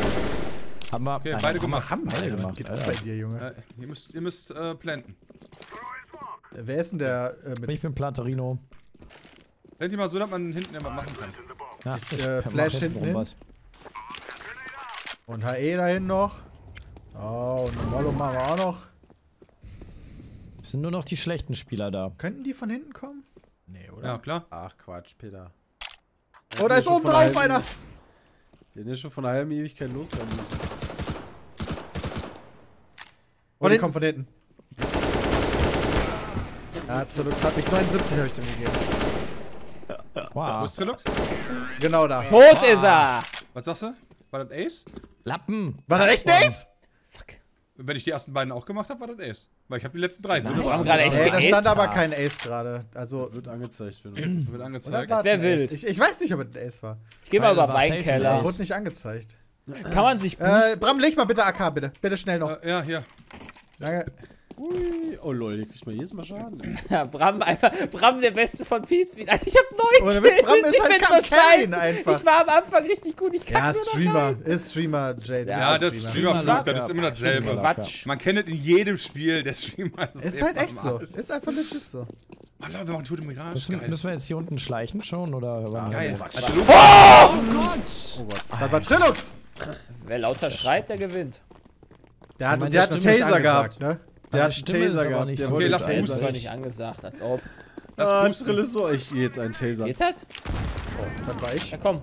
Haben wir okay, beide gemacht. Haben beide gemacht. Geht auch bei dir, Junge. Ihr müsst planten. Wer ist denn der mit... Ich bin Plantarino. Plant die mal so, dass man hinten immer machen kann. Ja, ich Flash hinten was. Und HE dahin noch. Oh, und Mollo machen wir auch noch. Es sind nur noch die schlechten Spieler da. Könnten die von hinten kommen? Nee, oder? Ja, klar. Ach, Quatsch, Peter. Oh, da ist oben drauf einer! Wir hätten ja schon von einer halben Ewigkeit losrennen müssen. Oh, die kommen von hinten. Ja, Trilux hat mich 79, habe ich dem gegeben. Wow. Wo ist Trilux? Genau da. Tot ist er! Was sagst du? War das Ace? Lappen! War das echt Ace? Fuck. Wenn ich die ersten beiden auch gemacht habe, war das Ace. Weil ich habe die letzten drei. Nein, so echt da stand aber kein Ace gerade. Also das wird angezeigt. Das wird angezeigt. Wer will? Ich weiß nicht, ob es ein Ace war. Ich gehe mal über Weinkeller. Wurde nicht angezeigt. Kann man sich boosten? Bram, leg mal bitte AK, bitte. Bitte schnell noch. Ja, hier. Danke. Ui, oh lol, hier kriegt man jedes Mal Schaden. Ja, Bram, der Beste von PietSmiet. Ich hab 9 Kills. Bram ist halt kein einfach. Ich war am Anfang richtig gut, ich kann Streamer, Jay. Ja, das ist Streamerflug, das ist immer dasselbe. Quatsch. Man kennt es in jedem Spiel, der Streamer ist halt echt so. Ist einfach legit so. Oh Leute, wir machen Tour de Mirage. Müssen wir jetzt hier unten schleichen schon, oder? Geil. Oh Gott! Das war Trilux! Wer lauter schreit, der gewinnt. Der hat uns ja einen Taser gehabt, ne? Der hat Taser gehabt. Nicht der okay, lass boosten. Das war nicht angesagt, als ob. Lass boosten. So, ich gehe jetzt einen Taser. Geht das? Oh, dann war ich. Ja, komm.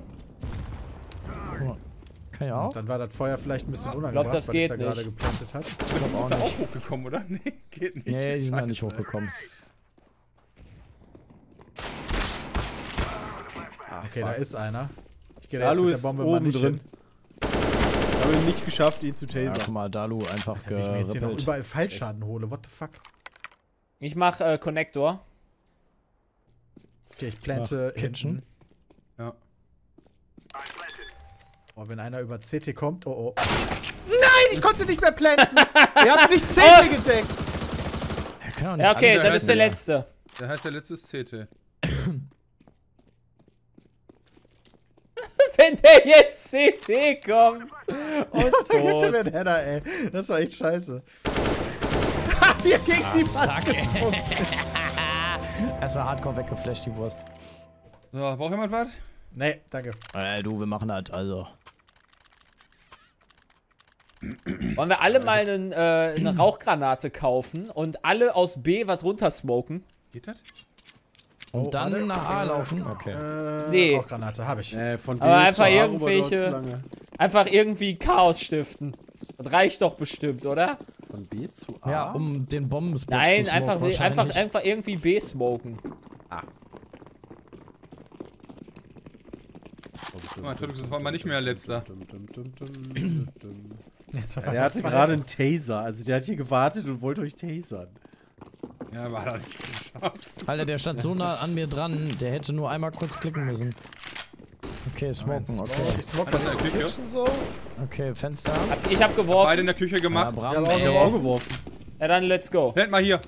Oh. Kann ja auch. Und dann war das Feuer vielleicht ein bisschen unangenehm, weil ich da gerade geplantet habe. Du bist auch hochgekommen, oder? Nee, geht nicht. Nee, die sind da nicht hochgekommen. Ach, okay, fuck. Da ist einer. Ich gehe da jetzt mit der Bombe mal nicht drin. Ich habe nicht geschafft, ihn zu tasern. Guck mal, Dalu einfach gerippelt. Wenn ich mir jetzt hier noch überall Fallschaden hole, what the fuck? Ich mach Connector. Okay, ich plante Kitchen. Ja. Oh, wenn einer über CT kommt, oh oh. Nein, ich konnte nicht mehr planten! Ihr habt nicht CT gedeckt! Ja, okay, dann ist der letzte. Der heißt, der letzte ist CT. Wenn der jetzt CT kommt und ja, da gibt er mir einen Header, ey. Das war echt scheiße. Wir gegen die Wand gesprungen. Das war hardcore weggeflasht, die Wurst. So, braucht jemand was? Nee, danke. Ey, du, wir machen das, also. Wollen wir alle mal eine Rauchgranate kaufen und alle aus B was runter smoken? Geht das? Und dann nach A laufen? Okay. Nee. Rauchgranate habe ich. Von B aber einfach irgendwie Chaos stiften. Das reicht doch bestimmt, oder? Von B zu A? Ja, um den Bombenspot zu smoken. Nein, einfach irgendwie B smoken. Ah. Natürlich ist es mal nicht mehr letzter. Der hatte gerade einen Taser. Also der hat hier gewartet und wollte euch tasern. Ja, war doch nicht geschafft. Alter, der stand so nah an mir dran, der hätte nur einmal kurz klicken müssen. Okay, smoken, okay. Ich smoke was in der Küche. So. Okay, Fenster. Ich hab geworfen. Beide in der Küche gemacht. Ja, ich hab auch geworfen. Ja, dann let's go. Plant mal hier.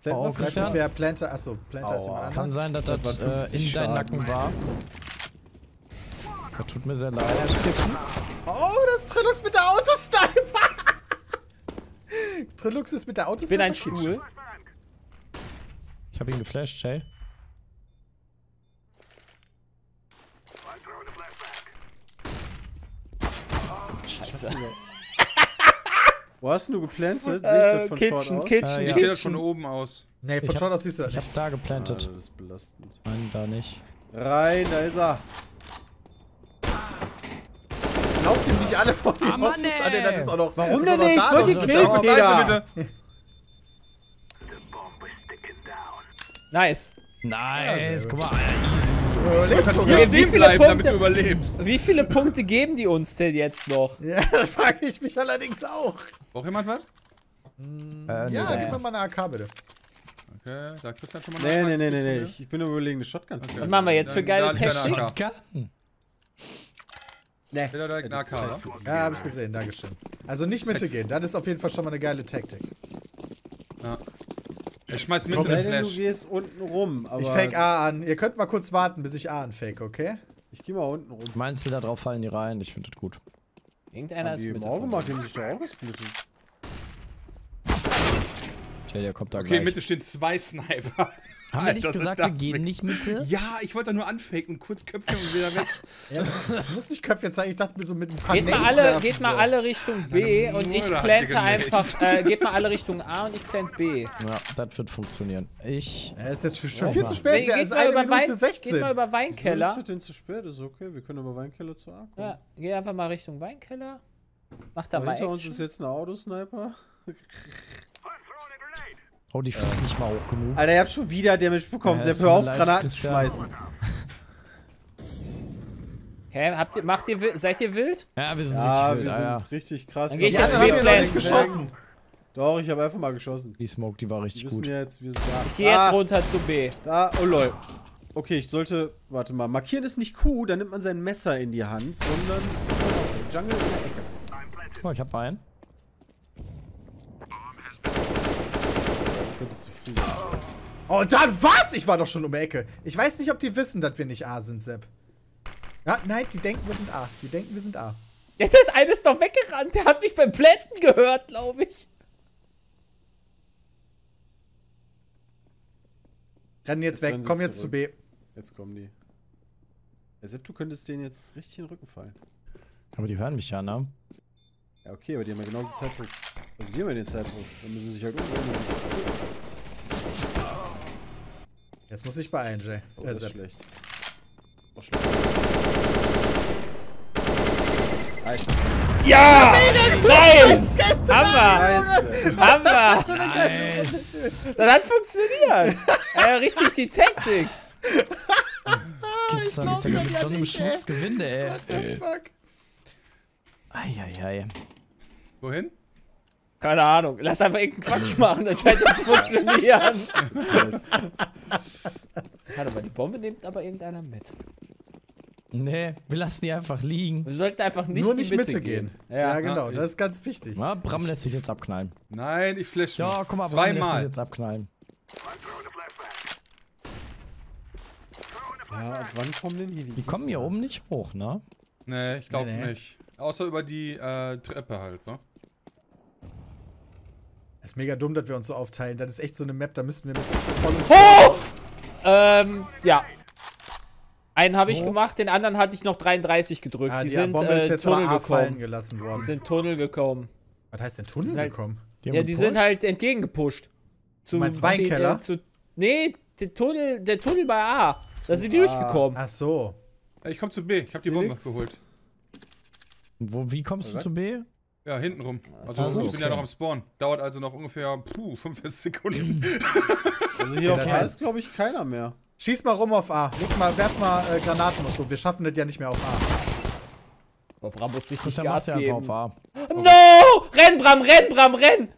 Plant mal Christian. Wer plante, achso, Planter ist jemand anders. Kann sein, dass das in deinen Nacken war. Das tut mir sehr leid. Oh, das ist Trilux mit der Autosniper. Trilux ist mit der Autosniper. Ich bin ein Stuhl. Ich hab ihn geflasht, Jay. Scheiße. Wo hast du geplantet? Sehe ich das von Kitchen, Short aus? Kitchen, ja. Ich sehe das von oben aus. Nee, von Short aus siehst du das. Ich hab da geplantet. Ah, das ist belastend. Nein, da nicht. Rein, da ist er. Lauft ihm nicht alle vor die Autos an, denn das ist auch noch... Warum denn nicht? Ich wollte die Knete, Digga. Nice. Nice, guck mal, Alter, easy. Du kannst hier bleiben, damit du überlebst. Wie viele Punkte geben die uns denn jetzt noch? Ja, das frage ich mich allerdings auch. Braucht jemand was? Ja, gib mir mal eine AK, bitte. Okay, da kriegst du halt schon mal eine AK. Nee. Ich bin überlegen, eine Shotgun zu machen. Was machen wir jetzt für geile Tech-Shotgun? Ne. Ja, hab ich gesehen, dankeschön. Also nicht Mitte gehen, das ist auf jeden Fall schon mal eine geile Taktik. Ja. Ich schmeiß Mitte den Flash. Du gehst unten rum, aber ich fake A an. Ihr könnt mal kurz warten, bis ich A anfake, okay? Ich geh mal unten rum. Meinst du, da drauf fallen die rein? Ich finde das gut. Irgendeiner ist mit Auge gemacht, den sich doch auch gesplittet. Jay, der kommt da gleich. Okay, Mitte stehen zwei Sniper. Haben wir nicht gesagt, wir gehen nicht Mitte? Ja, ich wollte da nur anfaken und kurz Köpfchen und wieder weg. Ja, du musst nicht Köpfchen zeigen, ich dachte mir so mit ein paar geht mal alle Richtung B und ich plante einfach, geht mal alle Richtung A und ich plante B. Ja, das wird funktionieren. Ich... Ja, ist jetzt schon viel zu spät, es ist 1:16. Geht mal über Weinkeller. Wieso ist denn zu spät? Ist okay, wir können über Weinkeller zu A kommen. Ja, geh einfach mal Richtung Weinkeller. Mach da mal Action. Hinter uns ist jetzt ein Autosniper. Oh, die fliegt nicht mal hoch genug. Alter, ihr habt schon wieder Damage bekommen. Sepp, hör auf, Granaten zu schmeißen. Hä, seid ihr wild? Ja, wir sind richtig wild. Wir sind richtig krass. Dann ich jetzt nicht geschossen. Doch, ich habe einfach mal geschossen. Die Smoke, die war richtig gut. Jetzt, wir sind da. Ich gehe jetzt runter zu B. Da, oh lol. Okay, ich sollte, warte mal, markieren ist nicht Q, dann nimmt man sein Messer in die Hand, sondern Jungle in der Ecke. Guck mal, ich hab einen. Oh, dann was? Ich war doch schon um die Ecke. Ich weiß nicht, ob die wissen, dass wir nicht A sind, Sepp. Ja, nein, die denken, wir sind A. Die denken, wir sind A. Jetzt ist eines doch weggerannt. Der hat mich beim Planten gehört, glaube ich. Rennen jetzt weg. Komm jetzt zurück. Zu B. Jetzt kommen die. Ja, Sepp, du könntest denen jetzt richtig in den Rücken fallen. Aber die hören mich ja, ne? Ja, okay, aber die haben ja genauso Zeitdruck. Also die haben ja den Zeitdruck. Dann müssen sie sich ja gut umgehen. Jetzt muss ich beeilen, Jay. Oh, das ist schlecht. Oh, schlecht. Nice. Ja! Nice! Hammer! Hammer! Nice! Das hat funktioniert! Richtig die Tactics! Das gibt's doch nicht, da gibt's so einen Schmutzgewinde, ey. What the fuck? Eieiei. Wohin? Keine Ahnung. Lass einfach irgendeinen Quatsch machen, dann scheint das zu funktionieren. Warte mal, die Bombe nimmt aber irgendeiner mit. Nee, wir lassen die einfach liegen. Wir sollten einfach nicht nur nicht Mitte gehen. Ja, genau, das ist ganz wichtig. Na, Bram lässt sich jetzt abknallen. Nein, ich flash mich. Ja, guck mal, Bram lässt sich jetzt abknallen. Ja, und wann kommen denn hier die? Die kommen hier oben nicht hoch, ne? Nee, ich glaube nicht. Außer über die Treppe halt, ne? Das ist mega dumm, dass wir uns so aufteilen. Das ist echt so eine Map, da müssten wir mit voll und voll. Ja. Einen habe ich gemacht, den anderen hatte ich noch 33 gedrückt. Ah, die sind Bombe ist jetzt Tunnel gekommen. Gelassen worden. Die sind Tunnel gekommen. Was heißt denn Tunnel gekommen? Ja, die sind halt entgegengepusht. Du meinst Weinkeller? Nee, der Tunnel bei A. Da sind die durchgekommen. Ach so. Ich komme zu B, ich habe die Bombe geholt. Wie kommst du zu B? Ja, hinten rum. Also ich bin ja noch am Spawn. Dauert also noch ungefähr 45 Sekunden. Also hier auf A ist, glaube ich, keiner mehr. Schieß mal rum auf A. Leg mal, werf mal Granaten und so. Wir schaffen das ja nicht mehr auf A. Boah, Bram muss richtig Gas geben. Auf A. No! Renn, Bram, renn, Bram, renn!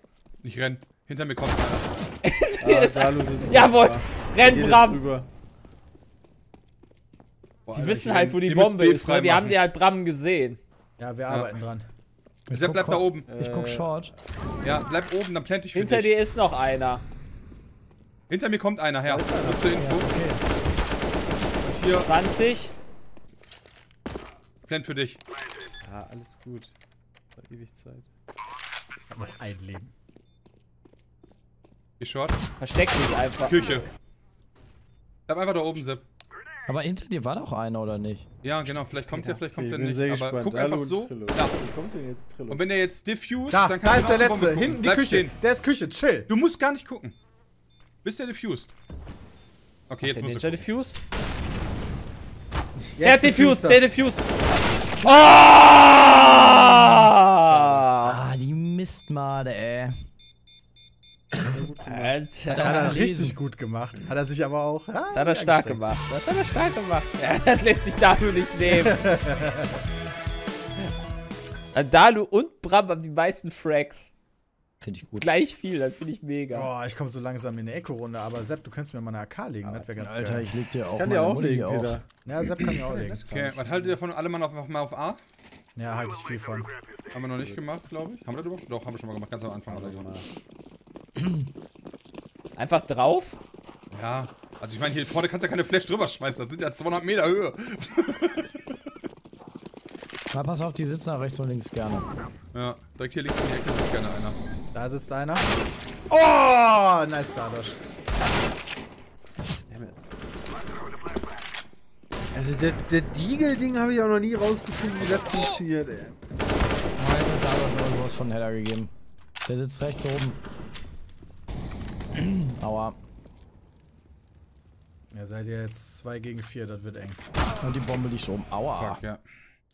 Ich renn. Hinter mir kommt einer. Hinter dir ist einer. Jawohl! Renn, Bram! Die wissen halt, wo die Bombe ist, weil wir haben die halt Bram gesehen. Ja, wir arbeiten dran. Sepp, bleib da oben. Ich guck Short. Ja, bleib oben, dann plante ich für dich. Hinter dir ist noch einer. Hinter mir kommt einer, her. Nur zur Info. Okay. Und hier. 20. Plant für dich. Ja, alles gut. War ewig Zeit. Ich hab noch ein Leben. Geh Short. Versteck dich einfach. Küche. Bleib einfach da oben, Sepp. Aber hinter dir war doch einer, oder nicht? Ja, genau, vielleicht kommt der, vielleicht kommt der nicht. Aber guck einfach so. Da. Und wenn der jetzt diffused, dann kann ich. Da ist der letzte, hinten die Küche. Der ist Küche, chill. Du musst gar nicht gucken. Bis der diffused. Okay, jetzt muss er. Der diffused? Der hat diffused, der diffused. Ah, die Mistmade, ey. Hat er richtig gut gemacht. Hat er sich aber auch. Das hat er stark gemacht. Das hat er stark gemacht. Ja, das lässt sich Dhalu nicht nehmen. Dhalu und Bram haben die meisten Frags. Finde ich gut. Gleich viel, das finde ich mega. Boah, ich komme so langsam in eine Echo-Runde, aber Sepp, du könntest mir mal eine AK legen, das wäre ganz geil. Alter, ich leg dir auch. Ich kann dir auch legen, Peter. Ja, Sepp kann ja auch legen. Okay, was haltet ihr davon, alle mal auf A? Ja, halte ich viel von. Haben wir noch nicht gemacht, glaube ich. Haben wir das überhaupt? Doch, haben wir schon mal gemacht, ganz am Anfang oder so. Einfach drauf? Ja, also ich meine, hier vorne kannst du ja keine Flash drüber schmeißen, das sind ja 200 Meter Höhe. Na, pass auf, die sitzen nach rechts und links gerne. Ja, direkt hier links in die Ecke sitzt gerne einer. Da sitzt einer. Oh, nice Dados. Also der Deagle-Ding habe ich auch noch nie rausgefunden, wie das funktioniert, ey. Oh, jetzt hat Dados noch irgendwas von Header gegeben. Der sitzt rechts oben. Aua. Ja, seid ihr jetzt 2 gegen 4, das wird eng. Und die Bombe liegt oben. Aua. Fuck, ja.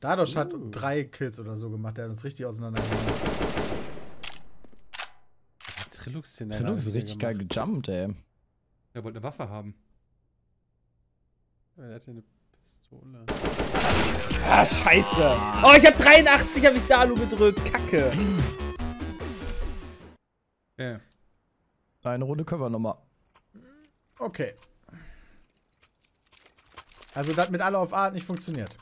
Dados hat 3 Kills oder so gemacht, der hat uns richtig auseinandergenommen. Trilux ist richtig geil gejumpt, ey. Er wollte eine Waffe haben. Er hat ja eine Pistole. Ah, scheiße! Oh, ich hab 83, hab ich Dalu bedrückt. Kacke! Yeah. Eine Runde können wir nochmal. Okay. Also, das mit alle auf A hat nicht funktioniert.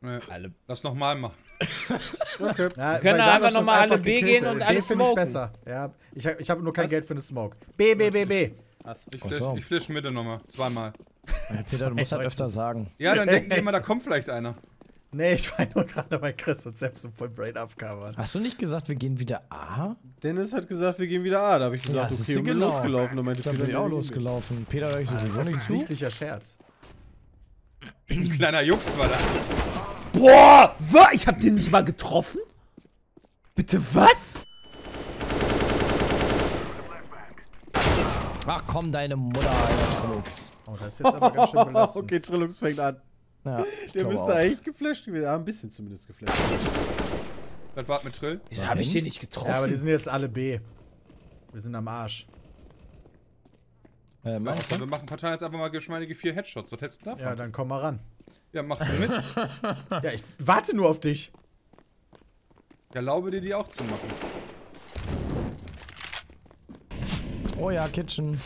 Nee. Lass nochmal machen. Okay. Ja, wir können einfach nochmal alle B gehen und alles smoken. Ich besser. Ja, ich hab nur kein Geld für eine Smoke. B, B, B, B. Ich flash Mitte nochmal. Zweimal. Ja, Peter, du musst halt öfter sagen. Ja, dann denken die immer, da kommt vielleicht einer. Nee, ich war nur gerade bei Chris und Sepp so voll Brain abcovern. Hast du nicht gesagt, wir gehen wieder A? Dennis hat gesagt, wir gehen wieder A. Da habe ich gesagt, ja, okay, und bin losgelaufen. Da meinte ich, bin ich auch losgelaufen. Peter, da ich so, das ist ein sichtlicher Scherz. Ein kleiner Jux war das. Boah, was? Ich hab den nicht mal getroffen? Bitte was? Ach komm, deine Mutter, Alter, Trilux. Oh, das ist jetzt aber ganz schön belastend. Okay, Trilux fängt an. Ja, der müsste eigentlich geflasht gewesen. Ja, ein bisschen zumindest geflasht. Was war mit Trill? Wieso hab ich den nicht getroffen? Ja, aber die sind jetzt alle B. Wir sind am Arsch. Wir machen Parteien jetzt einfach mal geschmeidige 4 Headshots. Was hältst du davon? Ja, dann komm mal ran. Ja, mach du mit. Ja, ich warte nur auf dich. Ich erlaube dir, die auch zu machen. Oh ja, Kitchen.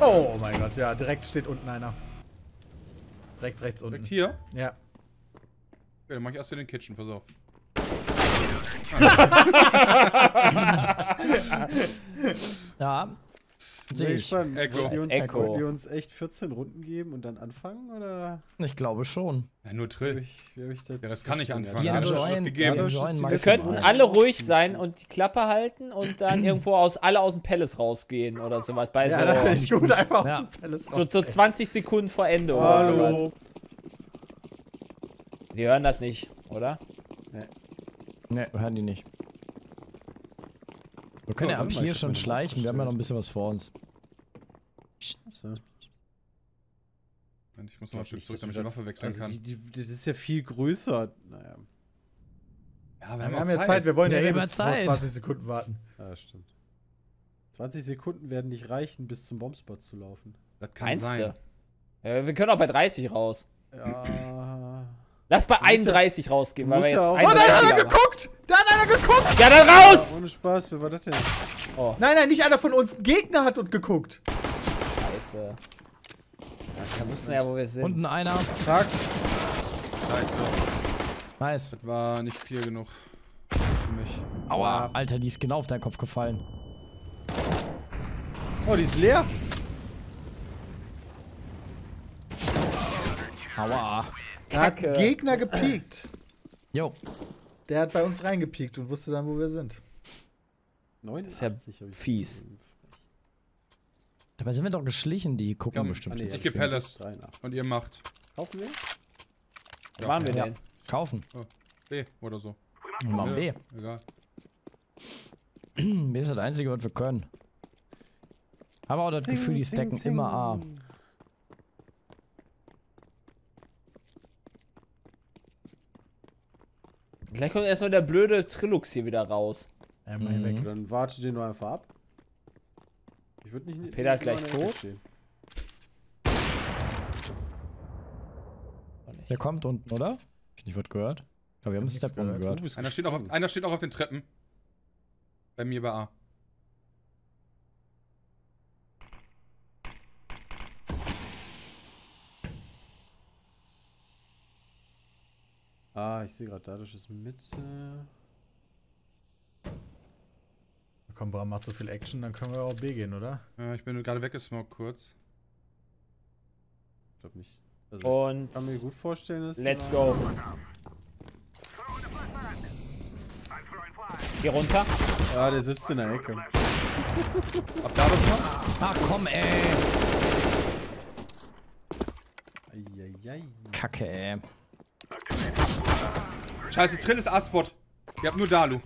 Oh mein Gott, ja, direkt steht unten einer. Direkt rechts unten. Direkt hier? Ja. Okay, dann mach ich erst in den Kitchen, pass auf. Ja. Sehe ich. Echo. Die uns echt 14 Runden geben und dann anfangen, oder? Ich glaube schon. Ja, nur Trill. Ja, das kann ich anfangen. Wir könnten alle ruhig sein und die Klappe halten und dann irgendwo alle aus dem Palace rausgehen oder sowas. Bei ja, so das finde ich gut, einfach ja. Aus dem Palace raus. So 20 Sekunden vor Ende oder sowas. Die hören das nicht, oder? Ne, hören die nicht. Wir können ja ab hier schon schleichen, wir haben ja noch ein bisschen was vor uns. Scheiße. Ich muss noch ein Stück zurück, damit ich die Waffe wechseln kann. Das ist ja viel größer. Naja. Ja, wir haben ja Zeit, wir wollen ja eben bis 20 Sekunden warten. Ja, stimmt. 20 Sekunden werden nicht reichen, bis zum Bombspot zu laufen. Das kann sein. Wir können auch bei 30 raus. Ja. Lass bei 31 rausgehen, weil wir jetzt. Oh, da hat einer geguckt! Da hat einer geguckt! Ja, dann raus! Ja, ohne Spaß, wer war das denn? Oh. Nein, nein, nicht einer von uns. Ein Gegner hat uns geguckt. Scheiße. Wir wissen ja, wo wir sind. Unten einer. Zack. Scheiße. Nice. Das war nicht viel genug für mich. Aua, Alter, die ist genau auf deinen Kopf gefallen. Oh, die ist leer. Aua. Kacke. Hat Gegner gepiekt. Jo. Der hat bei uns reingepiekt und wusste dann, wo wir sind. 89, das ist ja fies. Dabei sind wir doch geschlichen, die gucken bestimmt. Ich geb Palace. Und ihr macht. Kaufen wir? Ja. Waren wir denn? Ja. Kaufen. Oh. B oder so. Machen B. Egal. B ist das Einzige, was wir können. Haben auch das Gefühl, die stacken immer A. Gleich kommt erstmal der blöde Trilux hier wieder raus. Einmal hier weg. Dann wartet den nur einfach ab. Ich würde nicht. Peter ist gleich tot. Der kommt unten, oder? Hab ich nicht was gehört. Ich glaube, wir haben einen Step unten gehört. Einer steht auch auf den Treppen. Bei mir bei A. Ah, ich sehe gerade, Dados ist Mitte. Komm, Bram macht so viel Action, dann können wir auch B gehen, oder? Ja, ich bin gerade weggesmoked kurz. Ich glaube nicht. Also, und kann mir gut vorstellen, dass let's go. Geh runter. Ja, der sitzt in der Ecke. Ab Dados noch? Ach komm, ey. Kacke, ey. Scheiße, Trill ist A-Spot. Ihr habt nur Dalu.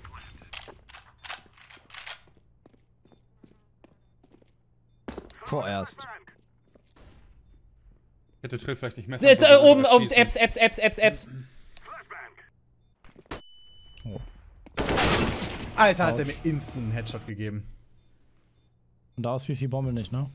Vorerst. Hätte Trill vielleicht nicht mehr. Jetzt oben, Apps. Oh. Alter, hat er mir instant einen Headshot gegeben. Und da aus hieß die Bombe nicht, ne?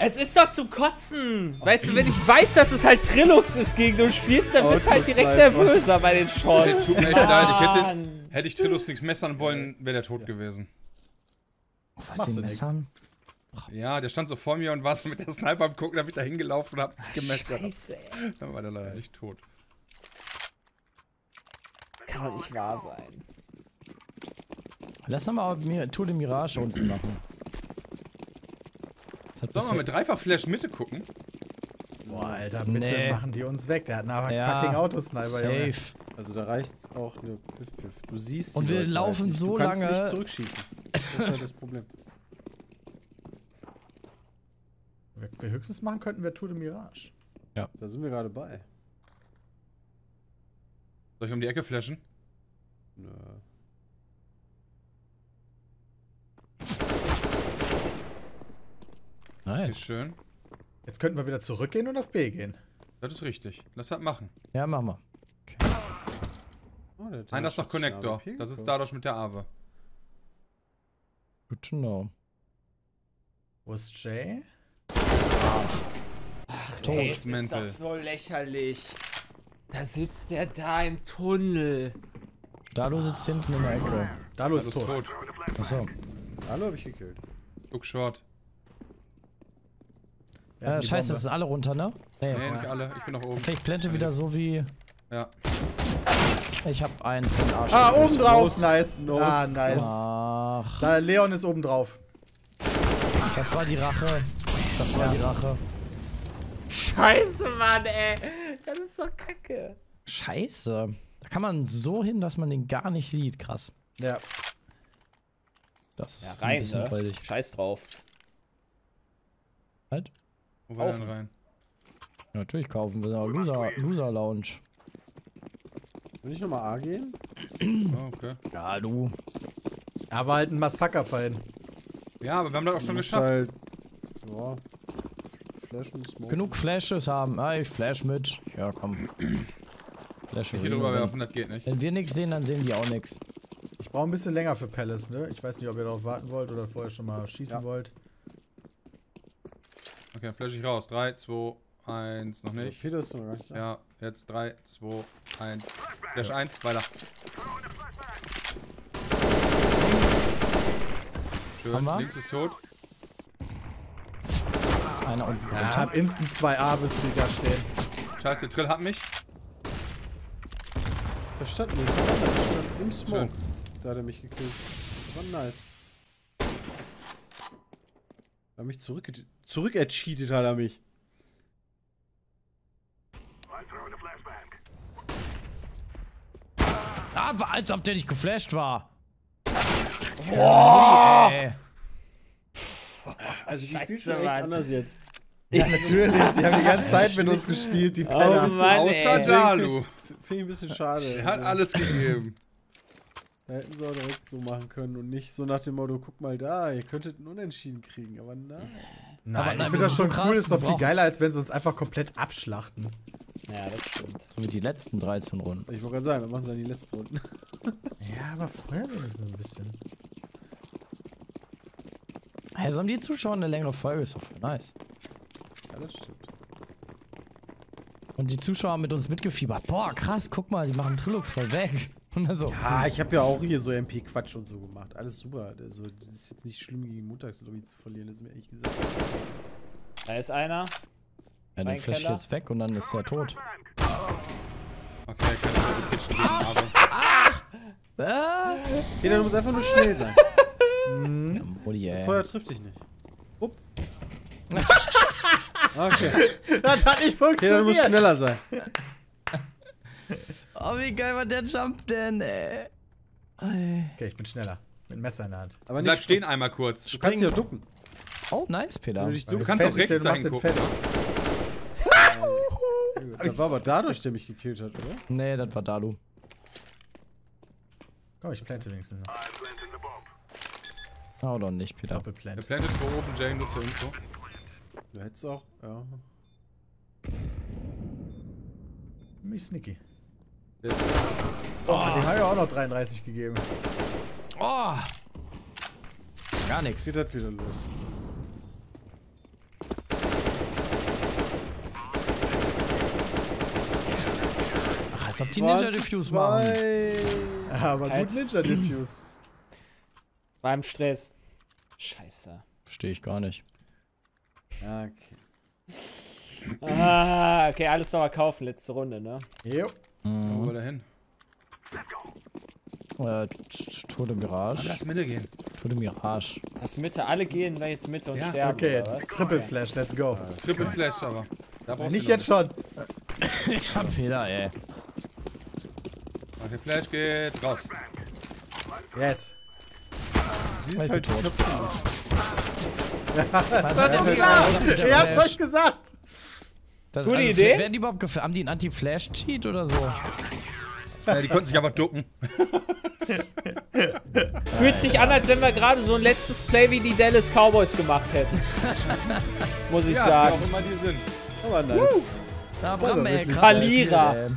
Es ist doch zu kotzen! Weißt du, wenn ich weiß, dass es halt Trilux ist, gegen du spielst, dann bist du halt direkt nervöser bei den Shots. Tut mir echt leid, hätte ich Trilux nichts messern wollen, wäre der tot gewesen. Was denn messern? Ja, der stand so vor mir und war so mit der Sniper am Gucken, da bin ich da hingelaufen und hab gemessert. Scheiße, ey. Dann war der leider nicht tot. Kann doch nicht wahr sein. Lass doch mal Tour de Mirage unten machen. Sollen wir mal mit Dreifach-Flash Mitte gucken? Boah, Alter, Mitte machen die uns weg. Der hat einen fucking Autosniper, safe. Junge. Also da reicht's auch eine Piff-Piff. Du siehst die und wir Leute laufen halt so lange... Du kannst nicht zurückschießen. Das ist halt das Problem. Wir höchstens machen könnten, wir Tour de Mirage. Ja. Da sind wir gerade bei. Soll ich um die Ecke flashen? Nö. Nice. Schön. Jetzt könnten wir wieder zurückgehen und auf B gehen. Das ist richtig. Lass das machen. Ja, machen wir. Okay. Oh, einer ist noch Connector. Das ist Dados mit der Aave. Good to know. Wo ist Jay? Ach, ey, das ist doch so lächerlich. Da sitzt der da im Tunnel. Dados sitzt hinten in der Ecke. Dados ist tot. Achso. Dados hab ich gekillt. Look short. Ja, scheiße, das sind alle runter, ne? Nee, nee, nicht alle, ich bin noch oben. Okay, ich blende wieder so wie... Ja. Ich hab einen Arsch. Ah, oben drauf! Nice! Ah, nice. Ach. Da, Leon ist oben drauf. Das war die Rache. Das war die Rache. Scheiße, Mann, ey! Das ist so kacke. Scheiße. Da kann man so hin, dass man den gar nicht sieht. Krass. Ja. Das ist rein, ein bisschen freudig. Scheiß drauf. Halt. Wo war denn rein? Ja, natürlich kaufen wir Loser-Lounge. Will ich nochmal A gehen? Oh, okay. Ja, du. Ja, war halt ein Massakerfein. Ja, aber wir haben das auch schon geschafft. Halt, ja. Flash und Smoke. Genug Flashes haben. Ah, ich flash mit. Ja, komm. Flash hier drüber werfen, das geht nicht. Wenn wir nichts sehen, dann sehen die auch nichts. Ich brauche ein bisschen länger für Palace, ne? Ich weiß nicht, ob ihr darauf warten wollt oder vorher schon mal schießen wollt. Okay, dann flash ich raus. 3, 2, 1, noch nicht. Peter ist noch gar nicht da. Ja, jetzt 3, 2, 1. Flash 1, weiter. Schön, links ist tot. Ist einer unten. Ja, ich hab instant 2 A, bis die da stehen. Scheiße, Trill hat mich. Da stand nichts. Da stand im Smoke. Schön. Da hat er mich gekillt. Das war nice. Da hat mich zurückercheatet hat er mich. Ah, war, als ob der nicht geflasht war. Boah! Ey. Also die spielen schon echt anders jetzt. Ja, natürlich, die haben die ganze Zeit mit uns gespielt, die Pelle. Oh Mann, außer Dalu. Finde ich ein bisschen schade. Hat alles gegeben. Da hätten sie auch direkt so machen können und nicht so nach dem Motto, guck mal da, ihr könntet einen Unentschieden kriegen, aber nein. Nein, ich finde das schon cool, ist doch viel geiler, als wenn sie uns einfach komplett abschlachten. Ja, das stimmt. So wie die letzten 13 Runden. Ich wollte gerade sagen, wir machen es dann die letzten Runden. Ja, aber vorher wenigstens ein bisschen. Also haben die Zuschauer eine längere Folge, ist doch voll nice. Ja, das stimmt. Und die Zuschauer haben mit uns mitgefiebert. Boah, krass, guck mal, die machen Trilux voll weg. So. Ja, ich habe ja auch hier so MP-Quatsch und so gemacht. Alles super. Also, das ist jetzt nicht schlimm, gegen Montagslobby zu verlieren, das ist mir ehrlich gesagt. Da ist einer. Ja, den flash ich jetzt weg und dann ist er tot. Okay, ich kann das heute pitchen gegen Marvel. Jeder, du musst einfach nur schnell sein. Das Feuer trifft dich nicht. Upp. Okay. Das hat nicht funktioniert. Jeder, du musst schneller sein. Oh, wie geil war der Jump denn, ey. Okay, ich bin schneller. Mit Messer in der Hand. Aber bleib stehen einmal kurz. Du kannst dich auch ducken. Oh, nice, Peter. Du kannst auch rechts sein gucken. Das war aber Dados, der mich gekillt hat, oder? Nee, das war Dalu. Komm, ich plante wenigstens noch. Oh, doch nicht, Peter. Er plantet vor oben, Jay, nur zur Info. Du hättest auch, ja. Mich sneaky. Jetzt. Oh, den habe ich auch noch 33 gegeben. Oh! Gar nichts. Geht das wieder los. Ach, als ob die Ninja-Diffuse machen. Ja, aber gut Ninja-Diffuse. Beim Stress. Scheiße. Verstehe ich gar nicht. Okay. Ah, okay, alles nochmal kaufen, letzte Runde, ne? Jo. Wo will er hin? Tote Mirage. Lass Mitte gehen. Tote Mirage. Lass Mitte, alle gehen da jetzt Mitte und sterben. Okay, Triple Flash, let's go. Triple Flash aber. Da brauchst du nicht jetzt schon. Ich hab Fehler, ey. Okay, Flash geht raus. Jetzt. Sie ist halt tot. Das war doch klar. Er hat's euch gesagt. Gute Idee. Werden die überhaupt geflasht? Haben die einen Anti-Flash-Cheat oder so? Ja, die konnten sich aber ducken. Fühlt sich an, als wenn wir gerade so ein letztes Play wie die Dallas Cowboys gemacht hätten. Muss ich sagen. Ja, auch immer die sind. Aber nice. Da Bram, ey, Verlierer.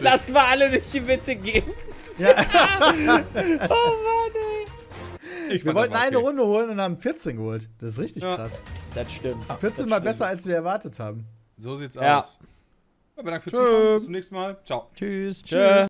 Lass mal alle durch die Mitte gehen. Ja. Oh Mann, ey. Wir wollten eine Runde holen und haben 14 geholt. Das ist richtig krass. Das stimmt. 14 mal besser, als wir erwartet haben. So sieht's aus. Aber danke fürs Zuschauen. Bis zum nächsten Mal. Ciao. Tschüss. Tschüss.